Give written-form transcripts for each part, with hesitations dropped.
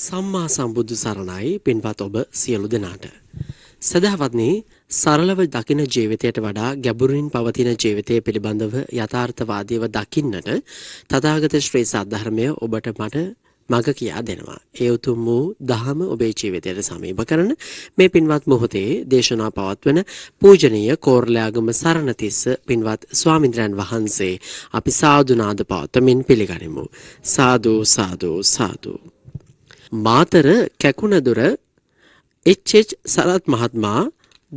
සම්මා සම්බුදු සරණයි පින්වත් ඔබ සියලු දෙනාට. සදහවත්නි සරලව දකින ජීවිතයට වඩා ගැඹුරින් පවතින ජීවිතයේ පිළිබඳව යථාර්ථවාදීව දකින්නට තථාගත ශ්‍රී සද්ධර්මය ඔබට මට මඟ කියා දෙනවා. ඒ උතුම් වූ දහම ඔබේ ජීවිතයට සමීප කරන මේ පින්වත් මොහොතේ දේශනා පවත්වන පූජනීය කෝරළයාගම සරණතිස්ස පින්වත් ස්වාමින්ද්‍රයන් වහන්සේ අපි සාදු නාද පවත්වමින් පිළිගනිමු. සාදු සාදු සාදු. මාතර කැකුණදුර එච්.එච්. සරත් මහත්මයා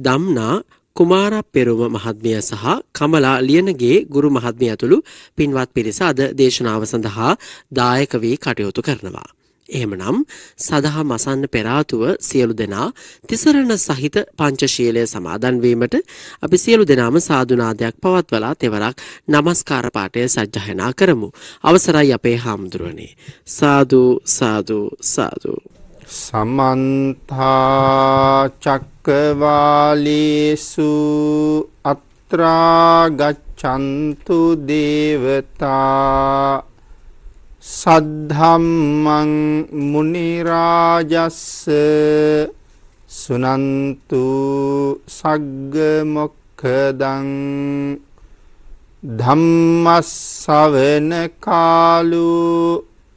දම්නා කුමාර පෙරුම මහත්මිය සහ කමලා ලියනගේ ගුරු මහත්මිය ඇතුළු පින්වත් පිරිස අද දේශනාව සඳහා දායක වී කටයුතු කරනවා. එහෙමනම් සදා මසන්න පෙර ආතුව සියලු දෙනා තිසරණ සහිත පංචශීලයේ සමාදන් වීමට අපි සියලු දෙනාම සාදුනාදයක් පවත්වලා තෙවරක් নমස්කාර පාඨය සජ්ජායනා කරමු. අවසරයි අපේ හාමුදුරනේ. සාදු සාදු සාදු. සමන්ත චක්කවාලේසු අත්‍රා ගච්ඡන්තු දේවතා සද්ධම්මං මුනි රාජස්ස සුනන්තු සග්ග මොක්ඛදං ධම්මස්සවන කාලෝ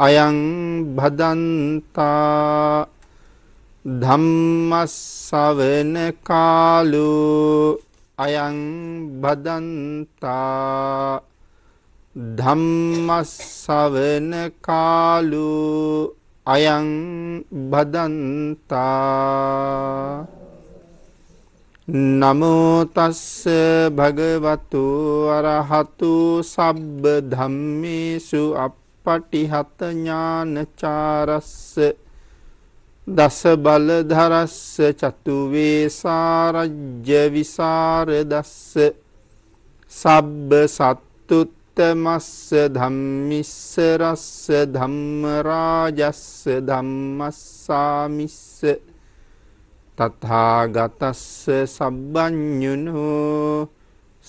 අයං භදන්තා ධම්මස්සවන කාලෝ අයං භදන්තා ධම්මස්සවන කාලෝ අයං භදන්තා. නමෝ තස්ස භගවතු අරහතු සබ්බ ධම්මේසු පටිහත ඥානචාරස්ස දස බලධරස්ස චතු වේසාරජ්‍ය විසරදස්ස සබ්බ සත්තුත්තමස්ස ධම්මිස්ස රස්ස ධම්ම රාජස්ස ධම්මස්සාමිස්ස තථාගතස්ස සබ්බඤුනෝ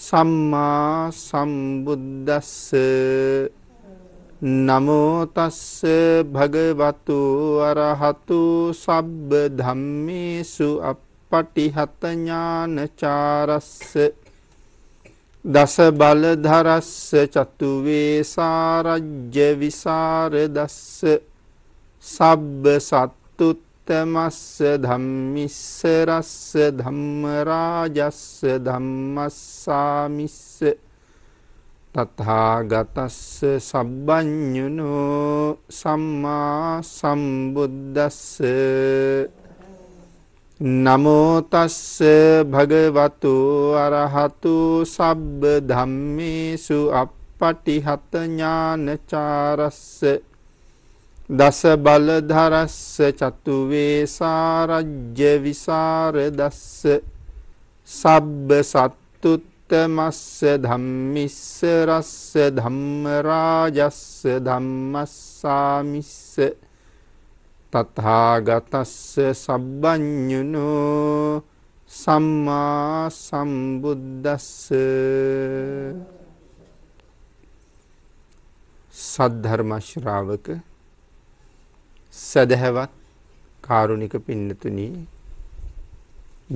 සම්මා සම්බුද්දස්ස. නමෝ තස්ස භගවතු අරහතු සබ්බ ධම්මේසු අප්පටිහත ඥානචාරස්ස දස බලධරස්ස චතු වේසාරජ්‍ය විසරදස්ස සබ්බ සත්තුත්තමස්ස ධම්මිස්ස රස්ස ධම්ම රාජස්ස ධම්මස්සාමිස්ස තථාගතස්ස සබ්බඤුනෝ සම්මා සම්බුද්දස්ස. නමෝ තස්ස භගවතු අරහතු සබ්බ ධම්මේසු අප්පටිහත ඥානචාරස්ස දස බලධරස්ස චතු වේසාරජ්‍ය විසරදස්ස සබ්බ සත්තුත් තමස්ස ධම්මිස්ස රස්ස ධම්ම රාජස්ස ධම්මස්සාමිස්ස තථාගතස්ස සබ්බඤුනෝ සම්මා සම්බුද්දස්ස. සද්ධර්ම ශ්‍රාවක සදහවත් කාරුණික පින්නතුනි,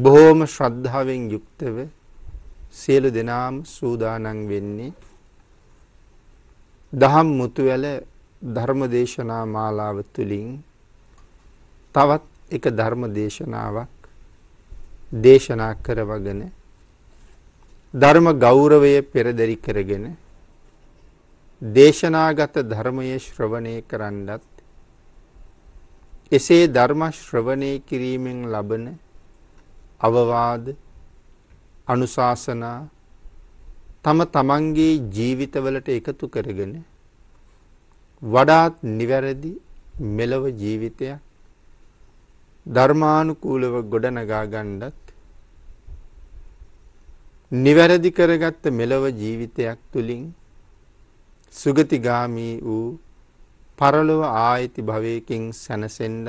බොහෝම ශ්‍රද්ධාවෙන් යුක්තව සියලු දෙනාම සූදානම් වෙන්නේ දහම් මුතුවැල ධර්ම දේශනා මාලාව තුළින් තවත් එක ධර්ම දේශනාවක් දේශනා කරවගෙන ධර්ම ගෞරවය පෙරදරි කරගෙන දේශනාගත ධර්මයේ ශ්‍රවණය කරන්නත්, එසේ ධර්ම ශ්‍රවණය කිරීමෙන් ලබන අවවාද අනුශාසනා තම තමන්ගේ ජීවිතවලට එකතු කරගෙන වඩාත් නිවැරදි මෙලව ජීවිතයක් ධර්මානුකූලව ගොඩනගා ගන්නත්, නිවැරදි කරගත්ත මෙලව ජීවිතයක් තුළින් සුගතිගාමී වූ පරලොව ආයති භවයකින් සැනසෙන්නත්,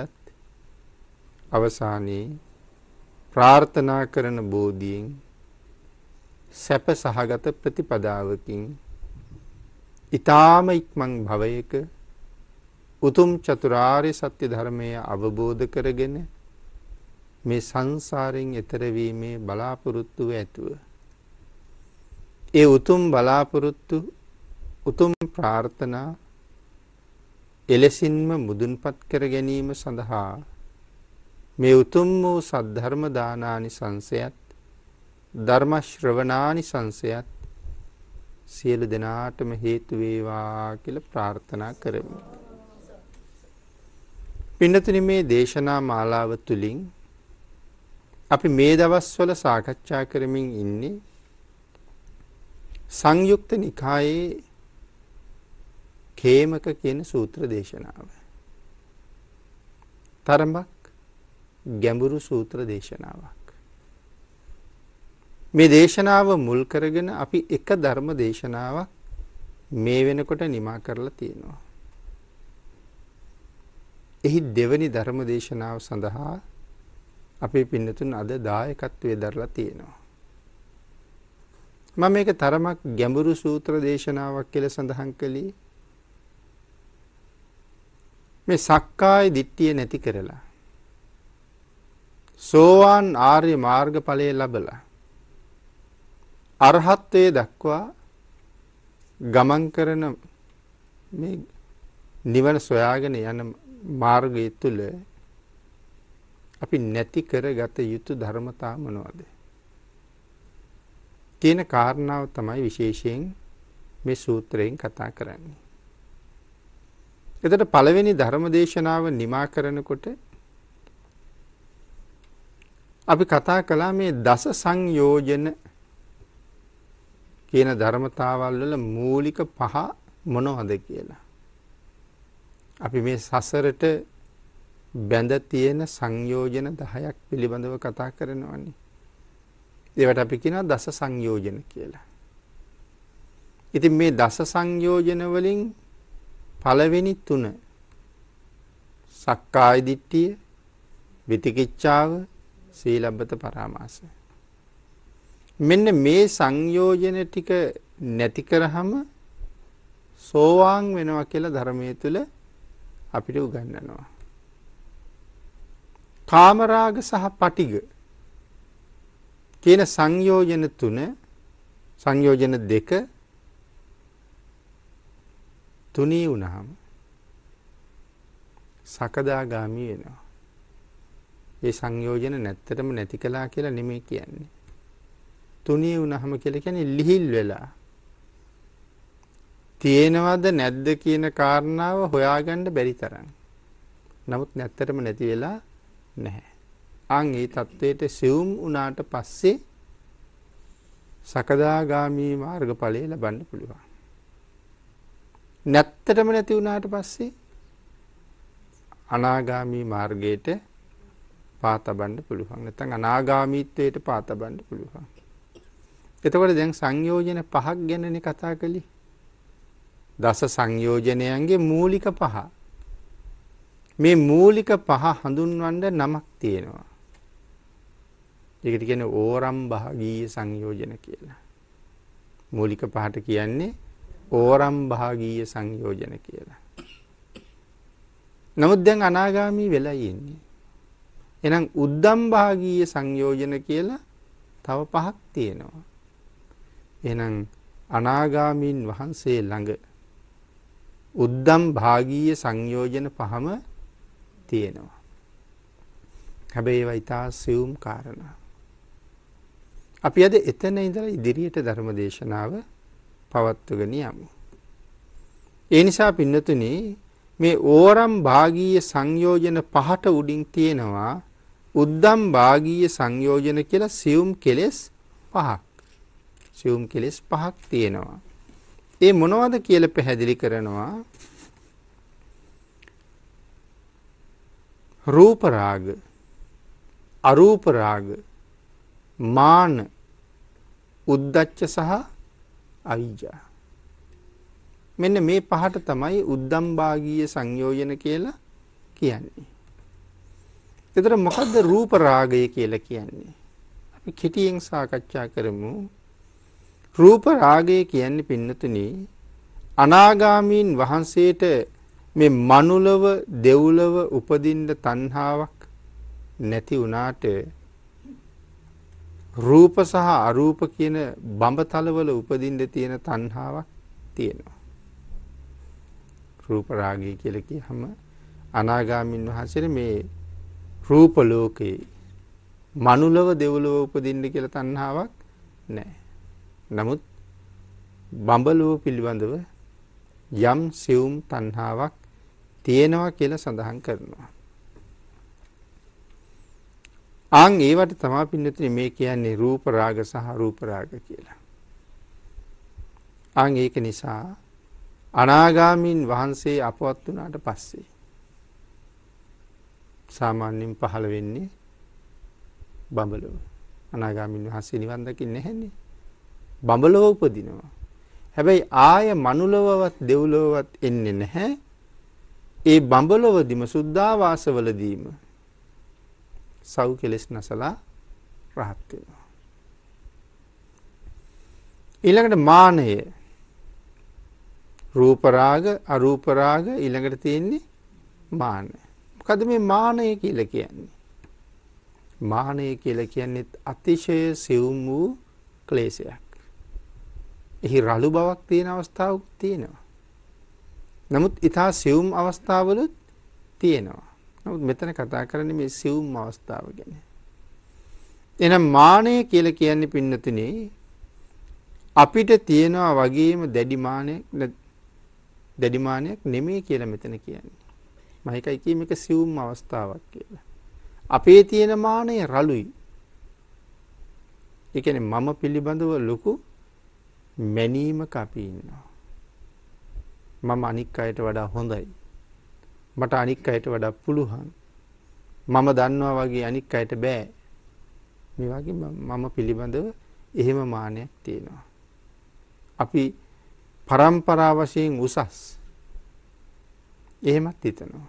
අවසානයේ ප්‍රාර්ථනා කරන බෝධියෙන් සැප සහගත ප්‍රතිපදාවකින් ඊ타ම ඉක්මන් භවයක උතුම් චතුරාර්ය සත්‍ය ධර්මය අවබෝධ කරගෙන මේ සංසාරයෙන් එතර වීමේ බලාපොරොත්තු ඇතුව ඒ උතුම් බලාපොරොත්තු උතුම් ප්‍රාර්ථනා එලෙසින්ම මුදුන්පත් කර ගැනීම සඳහා මේ උතුම් වූ සද්ධර්ම දානානිසංසයත් ධර්ම ශ්‍රවණානිසංසයත් සියලු දෙනාටම හේතු වේවා කියලා ප්‍රාර්ථනා කරමි. පින්නතුනි, මේ දේශනා මාලාව තුළින් අපි මේ දවස්වල සාකච්ඡා කරමින් ඉන්නේ සංයුක්ත නිකායේ හේමක කියන සූත්‍ර දේශනාව. තරමක් ගැඹුරු සූත්‍ර දේශනාවක්. මේ දේශනාව මුල් කරගෙන අපි එක ධර්ම දේශනාවක් මේ වෙනකොට නිමා කරලා තියෙනවා. එහි දෙවනි ධර්ම දේශනාව සඳහා අපේ පින්නතුන් අද දායකත්වයේ දරලා තියෙනවා. මම මේක තරමක් ගැඹුරු සූත්‍ර දේශනාවක් කියලා සඳහන් කළේ මේ සක්කාය දිට්ඨිය නැති කරලා සෝවාන් ආර්ය මාර්ගඵලය ලැබලා අරහත්ත්වයේ දක්වා ගමන් කරන මේ නිවන සොයාගෙන යන මාර්ගය තුළ අපි නැති කරගත යුතු ධර්මතා මොනවද කියන කාරණාව තමයි විශේෂයෙන් මේ සූත්‍රයෙන් කතා කරන්නේ. එතකොට පළවෙනි ධර්ම දේශනාව නිමා කරනකොට අපි කතා කළා මේ දස සංයෝජන කියන ධර්මතාවල් වල මූලික පහ මොනවද කියලා. අපි මේ සසරට බැඳ තියෙන සංයෝජන 10ක් පිළිබඳව කතා කරනවානේ. ඒවට අපි කියනවා දස සංයෝජන කියලා. ඉතින් මේ දස සංයෝජන වලින් පළවෙනි තුන සක්කාය දිට්ඨිය, විතිකිච්ඡාව, සීලබ්බත පරාමාස. මෙන්න මේ සංයෝජන ටික නැති කරාම සෝවාන් වෙනවා කියලා ධර්මයේ තුල අපිට උගන්වනවා. කාමරාග සහ පටිග කියන සංයෝජන දෙක තුනී වුණාම සකදාගාමි වෙනවා. ඒ සංයෝජන නැත්තටම නැති කළා කියලා නෙමෙයි කියන්නේ. තුනී වුණාම කියලා කියන්නේ ලිහිල් වෙලා තියෙනවද නැද්ද කියන කාරණාව හොයාගන්න බැරි තරම්. නමුත් නැත්තටම නැති වෙලා නැහැ. ආන් ඒ தത്വයට සිවුම් වුණාට පස්සේ සකදාගාමි මාර්ගඵලය ලබන්න පුළුවන්. නැත්තටම නැති වුණාට පස්සේ අනාගාමී මාර්ගයට පාතබන්න පුළුවන්. නැත්නම් අනාගාමීත්වයට පාතබන්න පුළුවන්. එතකොට දැන් සංයෝජන පහක් ගැනනේ කතා කළේ. දස සංයෝජනයන්ගේ මූලික පහ. මේ මූලික පහ හඳුන්වන්න නමක් තියෙනවා. ඒකට කියන්නේ ඕරම් භාගීය සංයෝජන කියලා. මූලික පහට කියන්නේ ඕරම් භාගීය සංයෝජන කියලා. නමුත් දැන් අනාගාමී වෙලා ඉන්නේ. එහෙනම් උද්දම් භාගීය සංයෝජන කියලා තව පහක් තියෙනවා. එහෙනම් අනාගාමීන් වහන්සේ ළඟ උද්දම් භාගීය සංයෝජන පහම තියෙනවා. හැබැයි ඒවා ඉතා සියුම් කාරණා. අපි අද එතන ඉඳලා ඉදිරියට ධර්ම දේශනාව පවත්වගෙන යමු. ඒ නිසා පින්නතුනි, මේ ඕරම් භාගීය සංයෝජන පහට උඩින් තියෙනවා උද්දම් භාගීය සංයෝජන කියලා සියුම් කෙලෙස් පහක් තියෙනවා. ඒ මොනවද කියලා පැහැදිලි කරනවා. රූප රාග, අරූප රාග, මාන, උද්දච්ච සහ අවිජ්ජා. මෙන්න මේ පහට තමයි උද්දම් භාගීය සංයෝජන කියලා කියන්නේ. ඒතර මොකද්ද රූප රාගය කියලා කියන්නේ? අපි කෙටියෙන් සාකච්ඡා කරමු. රූප රාගය කියන්නේ පින්නතුනි අනාගාමීන් වහන්සේට මේ මනුලව දෙව්ලව උපදින්න තණ්හාවක් නැති වුණාට රූප සහ අරූප කියන බඹතලවල උපදින්න තියෙන තණ්හාවක් තියෙනවා. රූප රාගය කියලා කියහම අනාගාමීන් වහන්සේ මේ රූප ලෝකේ මනුලව දෙව්ලව උපදින්න කියලා තණ්හාවක් නැහැ. නමුත් බඹලෝ පිළිබඳව යම් සියුම් තණ්හාවක් තියෙනවා කියලා සඳහන් කරනවා. ආන් ඒවට තමයි පින්නතුනි මේ කියන්නේ රූප රාග සහ අරූප රාග කියලා. ආන් ඒක නිසා අනාගාමීන් වහන්සේ අපවත් වුණාට පස්සේ සාමාන්‍යයෙන් පහළ වෙන්නේ බඹලෝ. අනාගාමීන් වහන්සේ නිවන් දකින්නේ නැහැනේ. බඹලෝ උපදිනවා. හැබැයි ආය මනුලවවත් දෙව්ලොවවත් එන්නේ නැහැ. ඒ බඹලොවදිම සුද්ධාවාසවලදීම සව් කෙලෙස් නැසලා රහත් වෙනවා. ඊළඟට මානය රූප රාග අරූප රාග ඊළඟට තියෙන්නේ මානය. මොකද මේ මානය කියලා කියන්නේ? මානය කියලා කියන්නේ අතිශය සිවුම් වූ ක්ලේශයක්. එහි රළු බවක් තියෙන අවස්ථාවක් තියෙනවා. නමුත් ඊතා සිවුම් අවස්ථාවලුත් තියෙනවා. නමුත් මෙතන කතා කරන්නේ මේ සිවුම් අවස්ථාව ගැන. එහෙනම් මානය කියලා කියන්නේ පින්නතුනේ අපිට තියෙනවා වගේම දැඩි මානයක් නෙමෙයි කියලා මෙතන කියන්නේ. මම එකයි කියන්නේ මේක සිවුම් අවස්ථාවක් කියලා. අපේ තියෙන මානය රළුයි. ඒ කියන්නේ මම පිළිබඳව ලොකු මැනීමක් අපි ඉන්නවා. මම අනික් අයට වඩා හොඳයි. මට අනික් අයට වඩා පුළුවන්. මම දන්නවා වගේ අනික් අයට බෑ. මේ වගේ මම පිළිබඳව එහෙම මානයක් තියෙනවා. අපි පරම්පරා වශයෙන් උසස්. එහෙමත් හිතනවා.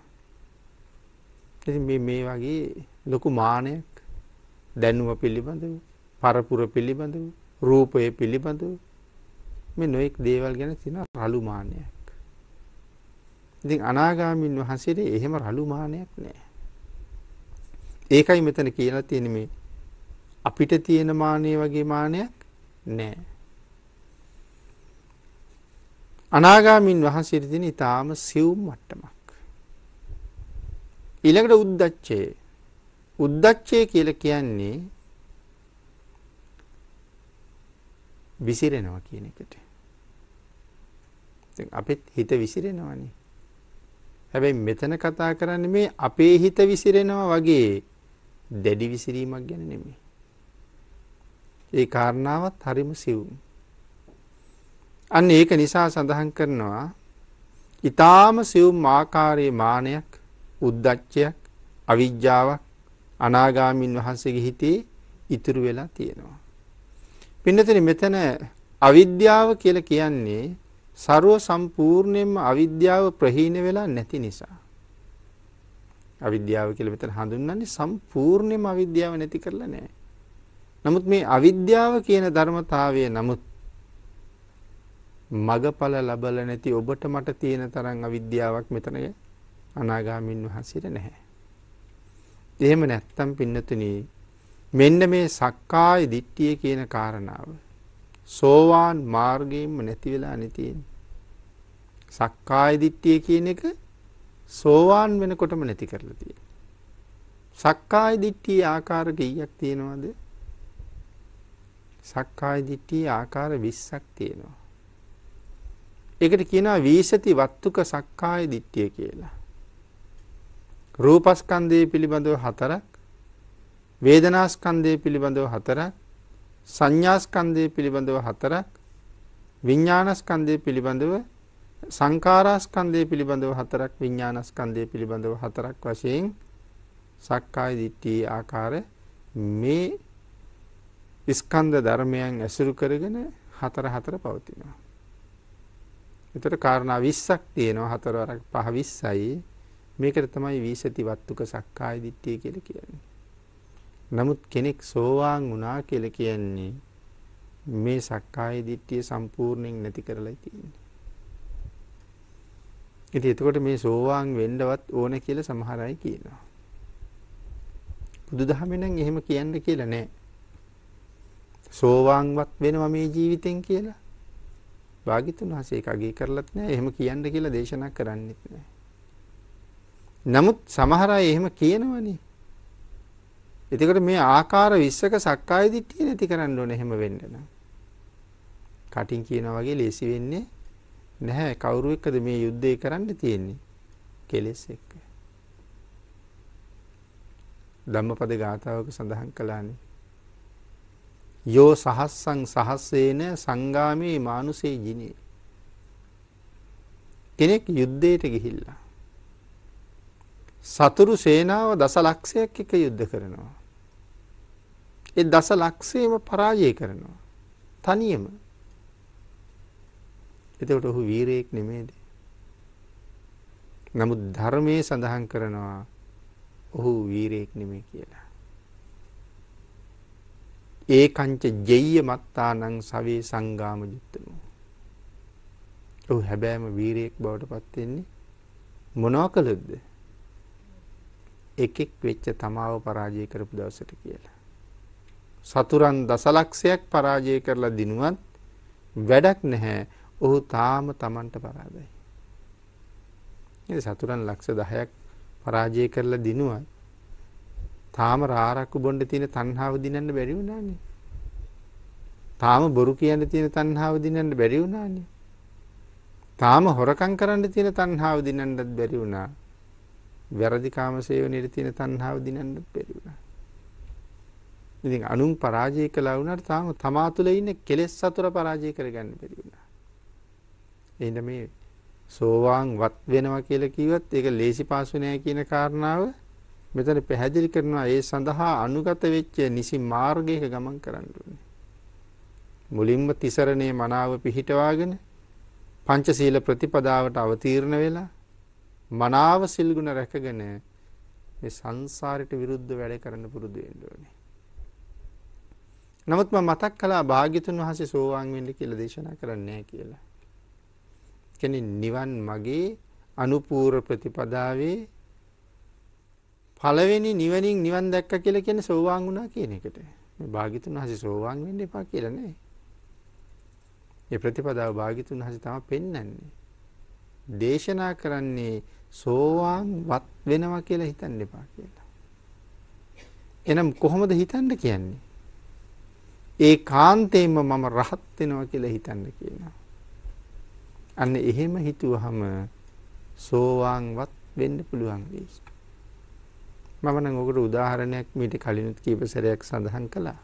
ඉතින් මේ වගේ ලොකු මානයක් දැනුම පිළිබඳව, පරපුර පිළිබඳව, රූපය පිළිබඳව මේ නොඑක් දේවල් ගැන තියෙන රළු මානයක්. ඉතින් අනාගාමීන් වහන්සේට එහෙම රළු මානයක් නැහැ. ඒකයි මෙතන කියලා තියෙන්නේ මේ අපිට තියෙන මානෙ වගේ මානයක් නැහැ. අනාගාමීන් වහන්සේට තියෙන ඊටාම සිවුම් මට්ටමක්. ඊළඟට උද්දච්චය. උද්දච්චය කියලා කියන්නේ විසිරෙනවා කියන එකට. දැන් අපිට හිත විසිරෙනවානේ. හැබැයි මෙතන කතා කරන්නේ මේ අපේ හිත විසිරෙනවා වගේ දැඩි විසිරීමක් ගැන නෙමෙයි. ඒ කාරණාවත් හරිම සිවුම්. අන්න ඒක නිසා සඳහන් කරනවා ඊටාම සිවුම් ආකාරයේ මානයක්, උද්දච්චයක්, අවිජ්ජාවක් අනාගාමීන් වහන්සේගේ හිතේ ඉතුරු වෙලා තියෙනවා. පින්නතේ මෙතන අවිද්‍යාව කියලා කියන්නේ සර්ව සම්පූර්ණයෙන්ම අවිද්‍යාව ප්‍රහීන වෙලා නැති නිසා. අවිද්‍යාව කියලා මෙතන හඳුන්වන්නේ සම්පූර්ණයෙන්ම අවිද්‍යාව නැති කරලා නැහැ. නමුත් මේ අවිද්‍යාව කියන ධර්මතාවය නමුත් මගඵල ලැබලා නැති ඔබට මට තියෙන තරම් අවිද්‍යාවක් මෙතන අනාගාමීන් වහන්සේට නැහැ. එහෙම නැත්තම් පින්නතුනි මෙන්න මේ සක්කාය දිට්ඨිය කියන කාරණාව සෝවාන් මාර්ගයෙන්ම නැති වෙලා නැතිනේ. සක්කාය දිට්ඨිය කියන එක සෝවාන් වෙනකොටම නැති කරලා තියෙනවා. සක්කාය දිට්ඨිය ආකාර කීයක් තියෙනවද? සක්කාය දිට්ඨිය ආකාර 20ක් තියෙනවා. ඒකට කියනවා වීසති වත්තුක සක්කාය දිට්ඨිය කියලා. රූපස්කන්ධය පිළිබඳව 4ක්, වේදනාස්කන්ධය පිළිබඳව 4ක්, සංඥාස්කන්ධය පිළිබඳව 4ක්, විඥානස්කන්ධය පිළිබඳව, සංඛාරාස්කන්ධය පිළිබඳව 4ක්, විඥානස්කන්ධය පිළිබඳව 4ක් වශයෙන් සක්කාය දිට්ඨිය ආකාර මේ ස්කන්ධ ධර්මයන් ඇසුරු කරගෙන 4-4 පවතිනවා. ඒතර කාරණා 20ක් තියෙනවා. 4වරක් 5-20යි. මේකට තමයි වීසති වත්තුක සක්කාය දිට්ඨිය කියලා කියන්නේ. නමුත් කෙනෙක් සෝවාන් වුණා කියලා කියන්නේ මේ සක්කාය දිට්ඨිය සම්පූර්ණයෙන් නැති කරලා තියෙන්නේ. ඉතින් එතකොට මේ සෝවාන් වෙන්නවත් ඕන කියලා සමහර අය කියනවා. බුදුදහමෙන් නම් එහෙම කියන්න කියලා නෑ. සෝවාන්වත් වෙනවා මේ ජීවිතෙන් කියලා. භාග්‍යතුන් වහන්සේ ඒක අගය කරලත් නෑ. එහෙම කියන්න කියලා දේශනා කරන්නෙත් නෑ. නමුත් සමහර අය එහෙම කියනවනේ. එතකොට මේ ආකාර 20ක සක්කාය දිට්ඨිය නැති කරන්න ඕනේ එහෙම වෙන්න නම්. කටින් කියනවා වගේ ලේසි වෙන්නේ නැහැ. කවුරු එක්කද මේ යුද්ධය කරන්න තියෙන්නේ? කෙලෙස් එක්ක. ධම්මපද ගාථාවක සඳහන් කළානේ. යෝ සහස්සං සහස්සේන සංගාමේ මානුසේ ජිනේ. කෙනෙක් යුද්ධයට ගිහිල්ලා සතුරු සේනාව දසලක්ෂයක් එක යුද්ධ කරනවා. ඒ දසලක්ෂයම පරාජය කරනවා. තනියම. එතකොට ඔහු වීරයෙක් නෙමේද? නමුත් ධර්මයේ සඳහන් කරනවා ඔහු වීරයෙක් නෙමේ කියලා. ඒකංච ජෙය්‍ය මත්තානං සවේ සංගාම යුත්තමෝ. ඔහු හැබැයිම වීරයෙක් බවට පත් වෙන්නේ මොනවා කළොත්ද? එකෙක් වෙච්ච තමාව පරාජය කරපු දවසට කියලා. සතුරන් දසලක්ෂයක් පරාජය කරලා දිනුවත් වැඩක් නැහැ. ඔහු තාම තමන්ට පරාදයි. ඒ සතුරන් ලක්ෂ 10ක් පරාජය කරලා දිනුවත් තාම රාරක්කු බොණ්ඩ තියෙන තණ්හාව දිනන්න බැරි වුණානේ. තාම බොරු කියන්න තියෙන තණ්හාව දිනන්න බැරි වුණානේ. තාම හොරකම් කරන්න තියෙන තණ්හාව දිනන්නත් බැරි වුණා. වැරදි කාමසේවනයේ තියෙන තණ්හාව දිනන්න බැරි වුණා. ඉතින් අනුන් පරාජය කළා වුණාට තාම තමා තුළ ඉන්න කෙලෙස් සතුර පරාජය කරගන්න බැරි වුණා. එහෙනම් මේ සෝවාන් වත් වෙනවා කියලා කිව්වත් ඒක ලේසි පාසු නෑ කියන කාරණාව මෙතන පැහැදිලි කරනවා. ඒ සඳහා අනුගත වෙච්ච නිසි මාර්ගයක ගමන් කරන්න ඕනේ. මුලින්ම තිසරණේ මනාව පිහිටවාගෙන පංචශීල ප්‍රතිපදාවට අවතීර්ණ වෙලා මනාව සිල්ගුණ රැකගෙන මේ සංසාරයට විරුද්ධ වැඩ කරන්න පුරුදු වෙන්න ඕනේ. නමුත් මම මතක් කළා භාග්‍යතුන් වහන්සේ සෝවාන් වෙන්න කියලා දේශනා කරන්නේ නැහැ කියලා. කියන්නේ නිවන් මගේ අනුපූර්ව ප්‍රතිපදාවේ පළවෙනි නිවනින් නිවන් දැක්ක කියලා කියන්නේ සෝවාන් වුණා කියන එකට. මේ භාග්‍යතුන් වහන්සේ සෝවාන් වෙන්න එපා කියලා නෑ. මේ ප්‍රතිපදාව භාග්‍යතුන් වහන්සේ තමයි පෙන්වන්නේ. දේශනා කරන්නේ සෝවාන් වත් වෙනවා කියලා හිතන්න එපා කියලා. එනම් කොහොමද හිතන්න කියන්නේ? ඒකාන්තයෙන්ම මම රහත් වෙනවා කියලා හිතන්න කියනවා. අන්න එහෙම හිතුවහම සෝවාන් වත් වෙන්න පුළුවන් වෙයි. මම නම් ඔකට උදාහරණයක් මීට කලිනුත් කීප සැරයක් සඳහන් කළා.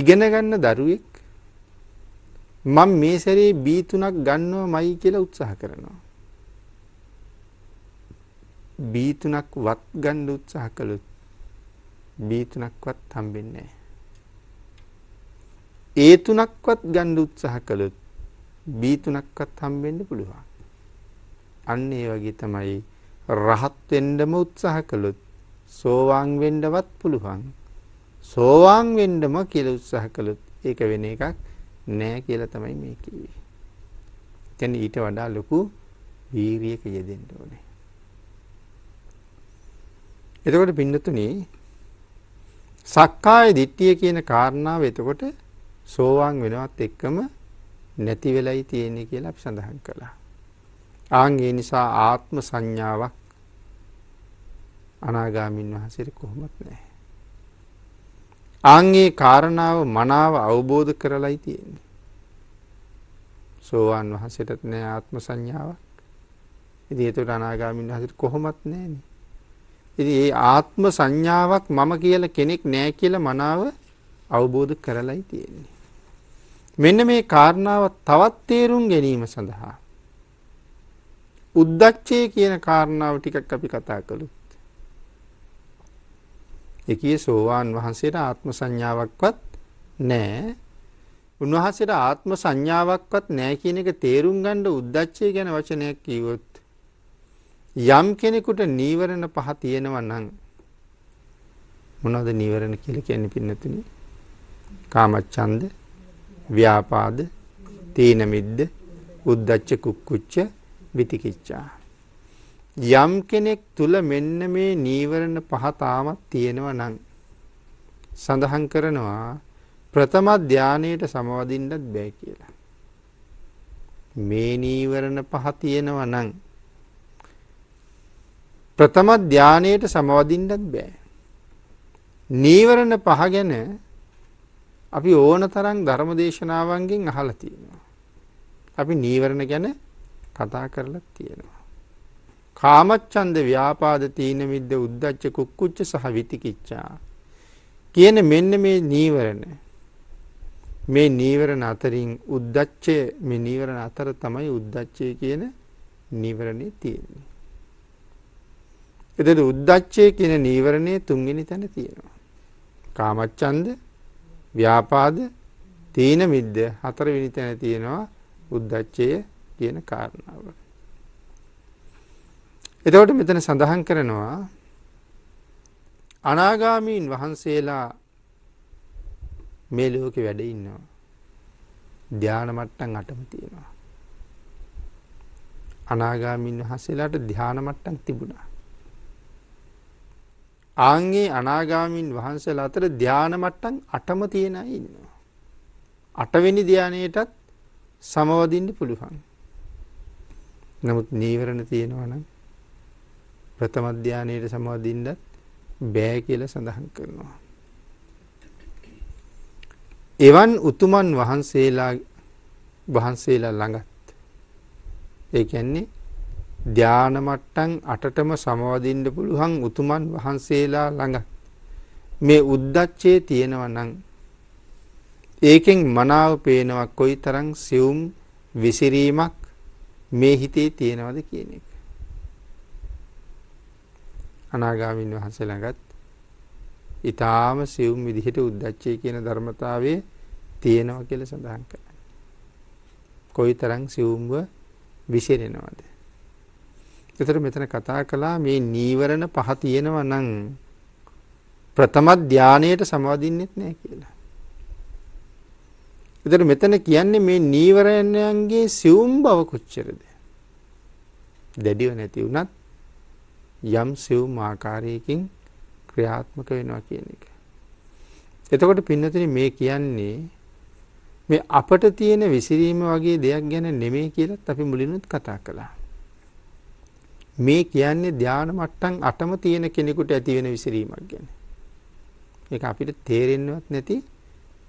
ඉගෙන ගන්න දරුවෙක් මම මේ සැරේ B3ක් ගන්නවමයි කියලා උත්සාහ කරනවා. B3ක් වත් ගන්න උත්සාහ කළොත් B3ක්වත් හම්බෙන්නේ නැහැ. A3ක්වත් ගන්න උත්සාහ කළොත් B3ක්වත් හම්බෙන්න පුළුවන්. අන්න ඒ වගේ තමයි රහත් වෙන්නම උත්සාහ කළොත් සෝවාන් වෙන්නවත් පුළුවන්. සෝවාන් වෙන්නම කියලා උත්සාහ කළොත් ඒක වෙන එකක් නෑ කියලා තමයි මේ කිව්වේ. දැන් ඊට වඩා ලොකු වීරියක යෙදෙන්න ඕනේ. එතකොට පින්නතුනේ සක්කාය දිට්ඨිය කියන කාරණාව එතකොට සෝවාන් වෙනවත් එක්කම නැති වෙලයි තියෙන්නේ කියලා අපි සඳහන් කළා. ආන් ඒ නිසා ආත්ම සංඥාවක් අනාගාමීන් වහන්සේට කොහොමත් නෑ. ආන්ගේ කාරණාව මනාව අවබෝධ කරලයි තියෙන්නේ. සෝවාන් වහන්සේටත් නෑ ආත්ම සංඥාවක්. ඉතින් ඒතකොට අනාගාමීන් වහන්සේට කොහොමත් නෑනේ. ඉතින් ඒ ආත්ම සංඥාවක් මම කියලා කෙනෙක් නෑ කියලා මනාව අවබෝධ කරලයි තියෙන්නේ. මෙන්න මේ කාරණාව තවත් තේරුම් ගැනීම සඳහා උද්දච්චය කියන කාරණාව ටිකක් අපි කතා කළා. ඒකේ සෝවාන් වහන්සේට ආත්ම සංඥාවක්වත් නැහැ. උන්වහන්සේට ආත්ම සංඥාවක්වත් නැහැ කියන එක තේරුම් ගන්න උද්දච්චය ගැන වචනයක් කිව්වොත් යම් කෙනෙකුට නීවරණ පහ තියෙනවා නම් මොනවද නීවරණ කියලා කියන්නේ පින්නතුනි? කාමච්ඡන්ද, ව්‍යාපාද, තීනමිද්ධ, උද්දච්ච කුක්කුච්ච, විතිකිච්ඡා. යම් කෙනෙක් තුල මෙන්න මේ නීවරණ පහ තාමත් තියෙනවා නම් සඳහන් කරනවා ප්‍රථම ධානයේට සමවදින්නත් බෑ කියලා. මේ නීවරණ පහ තියෙනවා නම් ප්‍රථම ධානයේට සමවදින්නත් බෑ. නීවරණ පහ ගැන අපි ඕන තරම් ධර්මදේශනාවන්ගෙන් අහලා තියෙනවා. අපි නීවරණ ගැන කතා කරලා තියෙනවා. කාමච්ඡන්ද ව්‍යාපාද තීන මිද්ද උද්ධච්ච කුක්කුච්ච සහ විතිකිච්ඡා කියන මෙන්න මේ නීවරණ අතරින් උද්ධච්චය මේ නීවරණ අතර තමයි උද්ධච්චය කියන නීවරණේ තියෙන්නේ. එතකොට උද්ධච්චය කියන නීවරණේ තුන්වෙනි තැන තියෙනවා. කාමච්ඡන්ද ව්‍යාපාද තීන මිද්ද හතරවෙනි තැන තියෙනවා උද්ධච්චය කියන කාරණාව. එතකොට මෙතන සඳහන් කරනවා අනාගාමීන් වහන්සේලා මේ ලෝකේ වැඩ ඉන්නවා. ධානා මට්ටම් 8ම තියෙනවා. අනාගාමීන් වහන්සේලාට ධානා මට්ටම් තිබුණා. ආන්ගේ අනාගාමීන් වහන්සේලා අතර ධානා මට්ටම් 8ම තියෙන අය ඉන්නවා. 8වෙනි ධානයටත් සමවදින්න පුළුවන්. නමුත් නීවරණ තියෙනවා නම් ප්‍රථම ධානයට සමවදින්නත් බෑ කියලා සඳහන් කරනවා. එවන් උතුමන් වහන්සේලා ළඟත් ඒ කියන්නේ ධාන මට්ටම් 8ටම සමවදින්න පුළුවන් උතුමන් වහන්සේලා ළඟත් මේ උද්දච්චය තියෙනවා නම් ඒකෙන් මනාව පේනවා කොයි තරම් සියුම් විසිරීමක් මේ හිතේ තියෙනවද කියන එක. අනාගාමීන් වහන්සේ ළඟත් ඊටාම සියුම් විදිහට උද්දච්චය කියන ධර්මතාවයේ තියෙනවා කියලා සඳහන් කරනවා. කොයි තරම් සියුම්ව විසිරෙනවද. ඒතර මෙතන කතා කළා මේ නීවරණ පහ තියෙනවා නම් ප්‍රථම ධානයට සමවදින්නෙත් නෑ කියලා. එතකොට මෙතන කියන්නේ මේ නීවරණයන්ගේ සියුම් බව කොච්චරද? දැඩිව නැති වුණත් යම් සියුම් ආකාරයකින් ක්‍රියාත්මක වෙනවා කියන එක. එතකොට පින්නතුනි මේ කියන්නේ මේ අපට තියෙන විසිරීම වගේ දෙයක් ගැන නෙමෙයි කියලාත් අපි මුලිනුත් කතා කළා. මේ කියන්නේ ධානා මට්ටම් 8ම තියෙන කෙනෙකුට ඇති වෙන විසිරීමක් ගැන. ඒක අපිට තේරෙන්නවත් නැති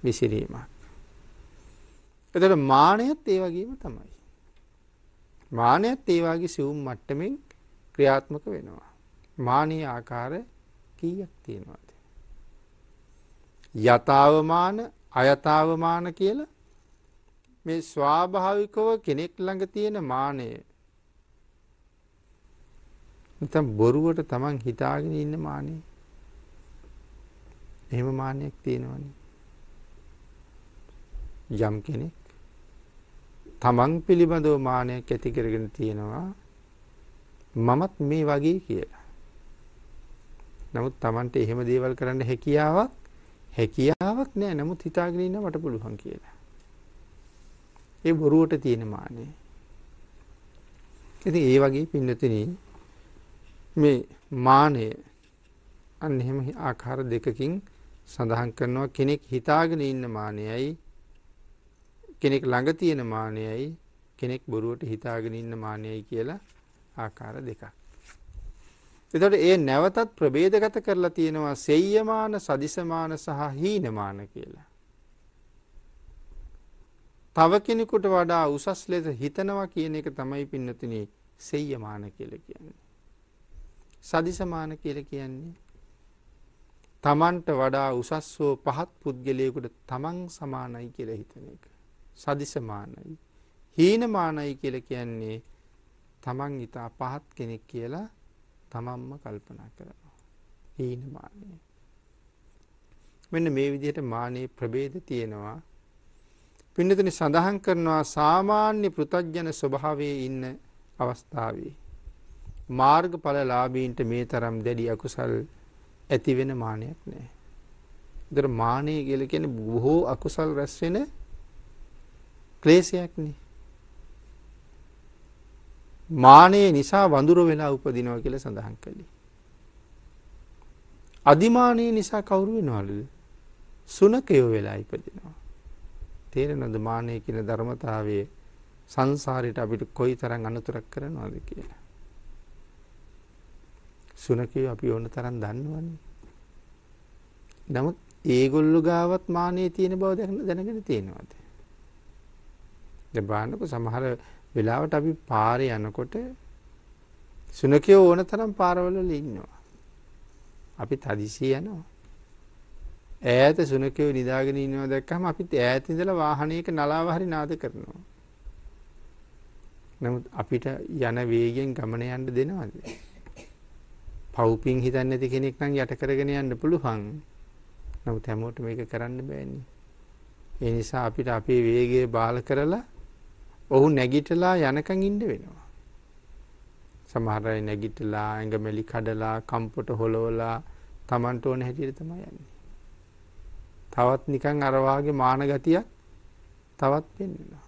විසිරීමක්. එතකොට මානයත් ඒ වගේම තමයි. මානයත් ඒ වගේ සිවුම් මට්ටමින් ක්‍රියාත්මක වෙනවා. මානීය ආකාර කීයක් තියෙනවද? යතාවමාන, අයතාවමාන කියලා මේ ස්වාභාවිකව කෙනෙක් ළඟ තියෙන මානය. නැත්නම් බොරුවට Taman හිතාගෙන ඉන්න මානය. එහෙම මානයක් තියෙනවනේ. යම් කෙනෙක් තමන් පිළිබඳව මානයක් ඇති කරගෙන තියෙනවා මමත් මේ වගේ කියලා. නමුත් තමන්ට එහෙම දේවල් කරන්න හැකියාවක් නෑ. නමුත් හිතාගෙන ඉන්න මට පුළුවන් කියලා. ඒ බොරුවට තියෙන මානෙ. ඉතින් ඒ වගේ පින්නතිනි මේ මානය අන්න එහෙම ආකාර දෙකකින් සඳහන් කරනවා. කෙනෙක් හිතාගෙන ඉන්න මානයයි කෙනෙක් ළඟ තියෙන මානයයි කෙනෙක් බොරුවට හිතාගෙන ඉන්න මානයයි කියලා ආකාර දෙකක්. එතකොට ඒ නැවතත් ප්‍රභේදගත කරලා තියෙනවා සෙය්‍යමාන, සදිසමාන සහ හීනමාන කියලා. තව කෙනෙකුට වඩා උසස් ලෙස හිතනවා කියන එක තමයි පින්නතුනි සෙය්‍යමාන කියලා කියන්නේ. සදිසමාන කියලා කියන්නේ තමන්ට වඩා උසස් හෝ පහත් පුද්ගලයෙකුට තමන් සමානයි කියලා හිතන එක. සදිසමානයි හීනමානයි කියලා කියන්නේ තමන් ඊතා පහත් කෙනෙක් කියලා තමන්ම කල්පනා කරනවා. හීනමානයි. මෙන්න මේ විදිහට මානේ ප්‍රභේද තියෙනවා. පින්නතනි සඳහන් කරනවා සාමාන්‍ය පෘථග්ජන ස්වභාවයේ ඉන්න අවස්ථාවේ මාර්ගඵලලාභීන්ට මේ තරම් දැඩි අකුසල් ඇති වෙන මානයක් නැහැ. ඒතර මානේ කියලා කියන්නේ බොහෝ අකුසල් රැස් වෙන ක්ලේශයක්නේ. මානය නිසා වඳුර වෙලා උපදිනවා කියලා සඳහන් කළේ. අධිමානය නිසා කවුරු වෙනවලුද? සුනකයෝ වෙලා ඉපදිනවා. තේරෙනවද මානය කියන ධර්මතාවයේ සංසාරයට අපිට කොයිතරම් අනතුරක් කරනවද කියලා? සුනකයෝ අපි ඕන තරම් දන්නවනේ. නමුත් ඒගොල්ලෝ ගාවත් මානෙ තියෙන බව දැනගෙන තියෙනවාද? දැන් බලන්නකො සමහර වෙලාවට අපි පාරේ යනකොට සුනකයෝ ඕන තරම් පාරවල ඉන්නවා. අපි තදිසිය යනවා. ඈත සුනකයෝ නිදාගෙන ඉන්නවා දැක්කම අපිත් ඈත ඉඳලා වාහනයක නලාව හරි නාද කරනවා. නමුත් අපිට යන වේගයෙන් ගමන යන්න දෙනවද? පව්පින් හිතන්නේ නැති කෙනෙක් නම් යට කරගෙන යන්න පුළුවන්. නමුත් හැමෝට මේක කරන්න බෑනේ. ඒ නිසා අපිට අපේ වේගය බාල කරලා ඔහු නැගිටලා යනකම් ඉන්න වෙනවා. සමහර අය නැගිටලා ඇඟමෙලි කඩලා කම්පොට හොලවලා Tamanට ඕන හැටියට තමයි යන්නේ. තවත් නිකන් අර වාගේ මාන ගතියක් තවත් වෙන්නවා.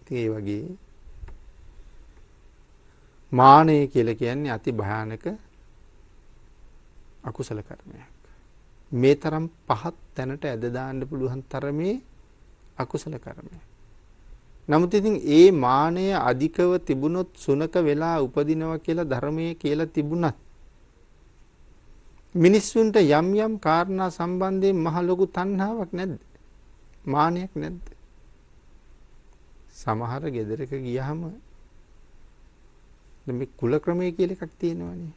ඉතින් ඒ වගේ මානය කියලා කියන්නේ අති භයානක අකුසල කර්මයක්. මේ තරම් පහත් තැනට ඇද දාන්න පුළුවන් තරමේ අකුසල කර්මයක්. නමුත් ඉතින් ඒ මානය අධිකව තිබුණොත් සුනක වෙලා උපදිනවා කියලා ධර්මයේ කියලා තිබුණත් මිනිස්සුන්ට යම් යම් කාරණා සම්බන්ධයෙන් මහ ලොකු තණ්හාවක් නැද්ද? මානයක් නැද්ද? සමහර ගෙදරක ගියාම මේ කුල ක්‍රමයේ කියලා එකක් තියෙනවානේ.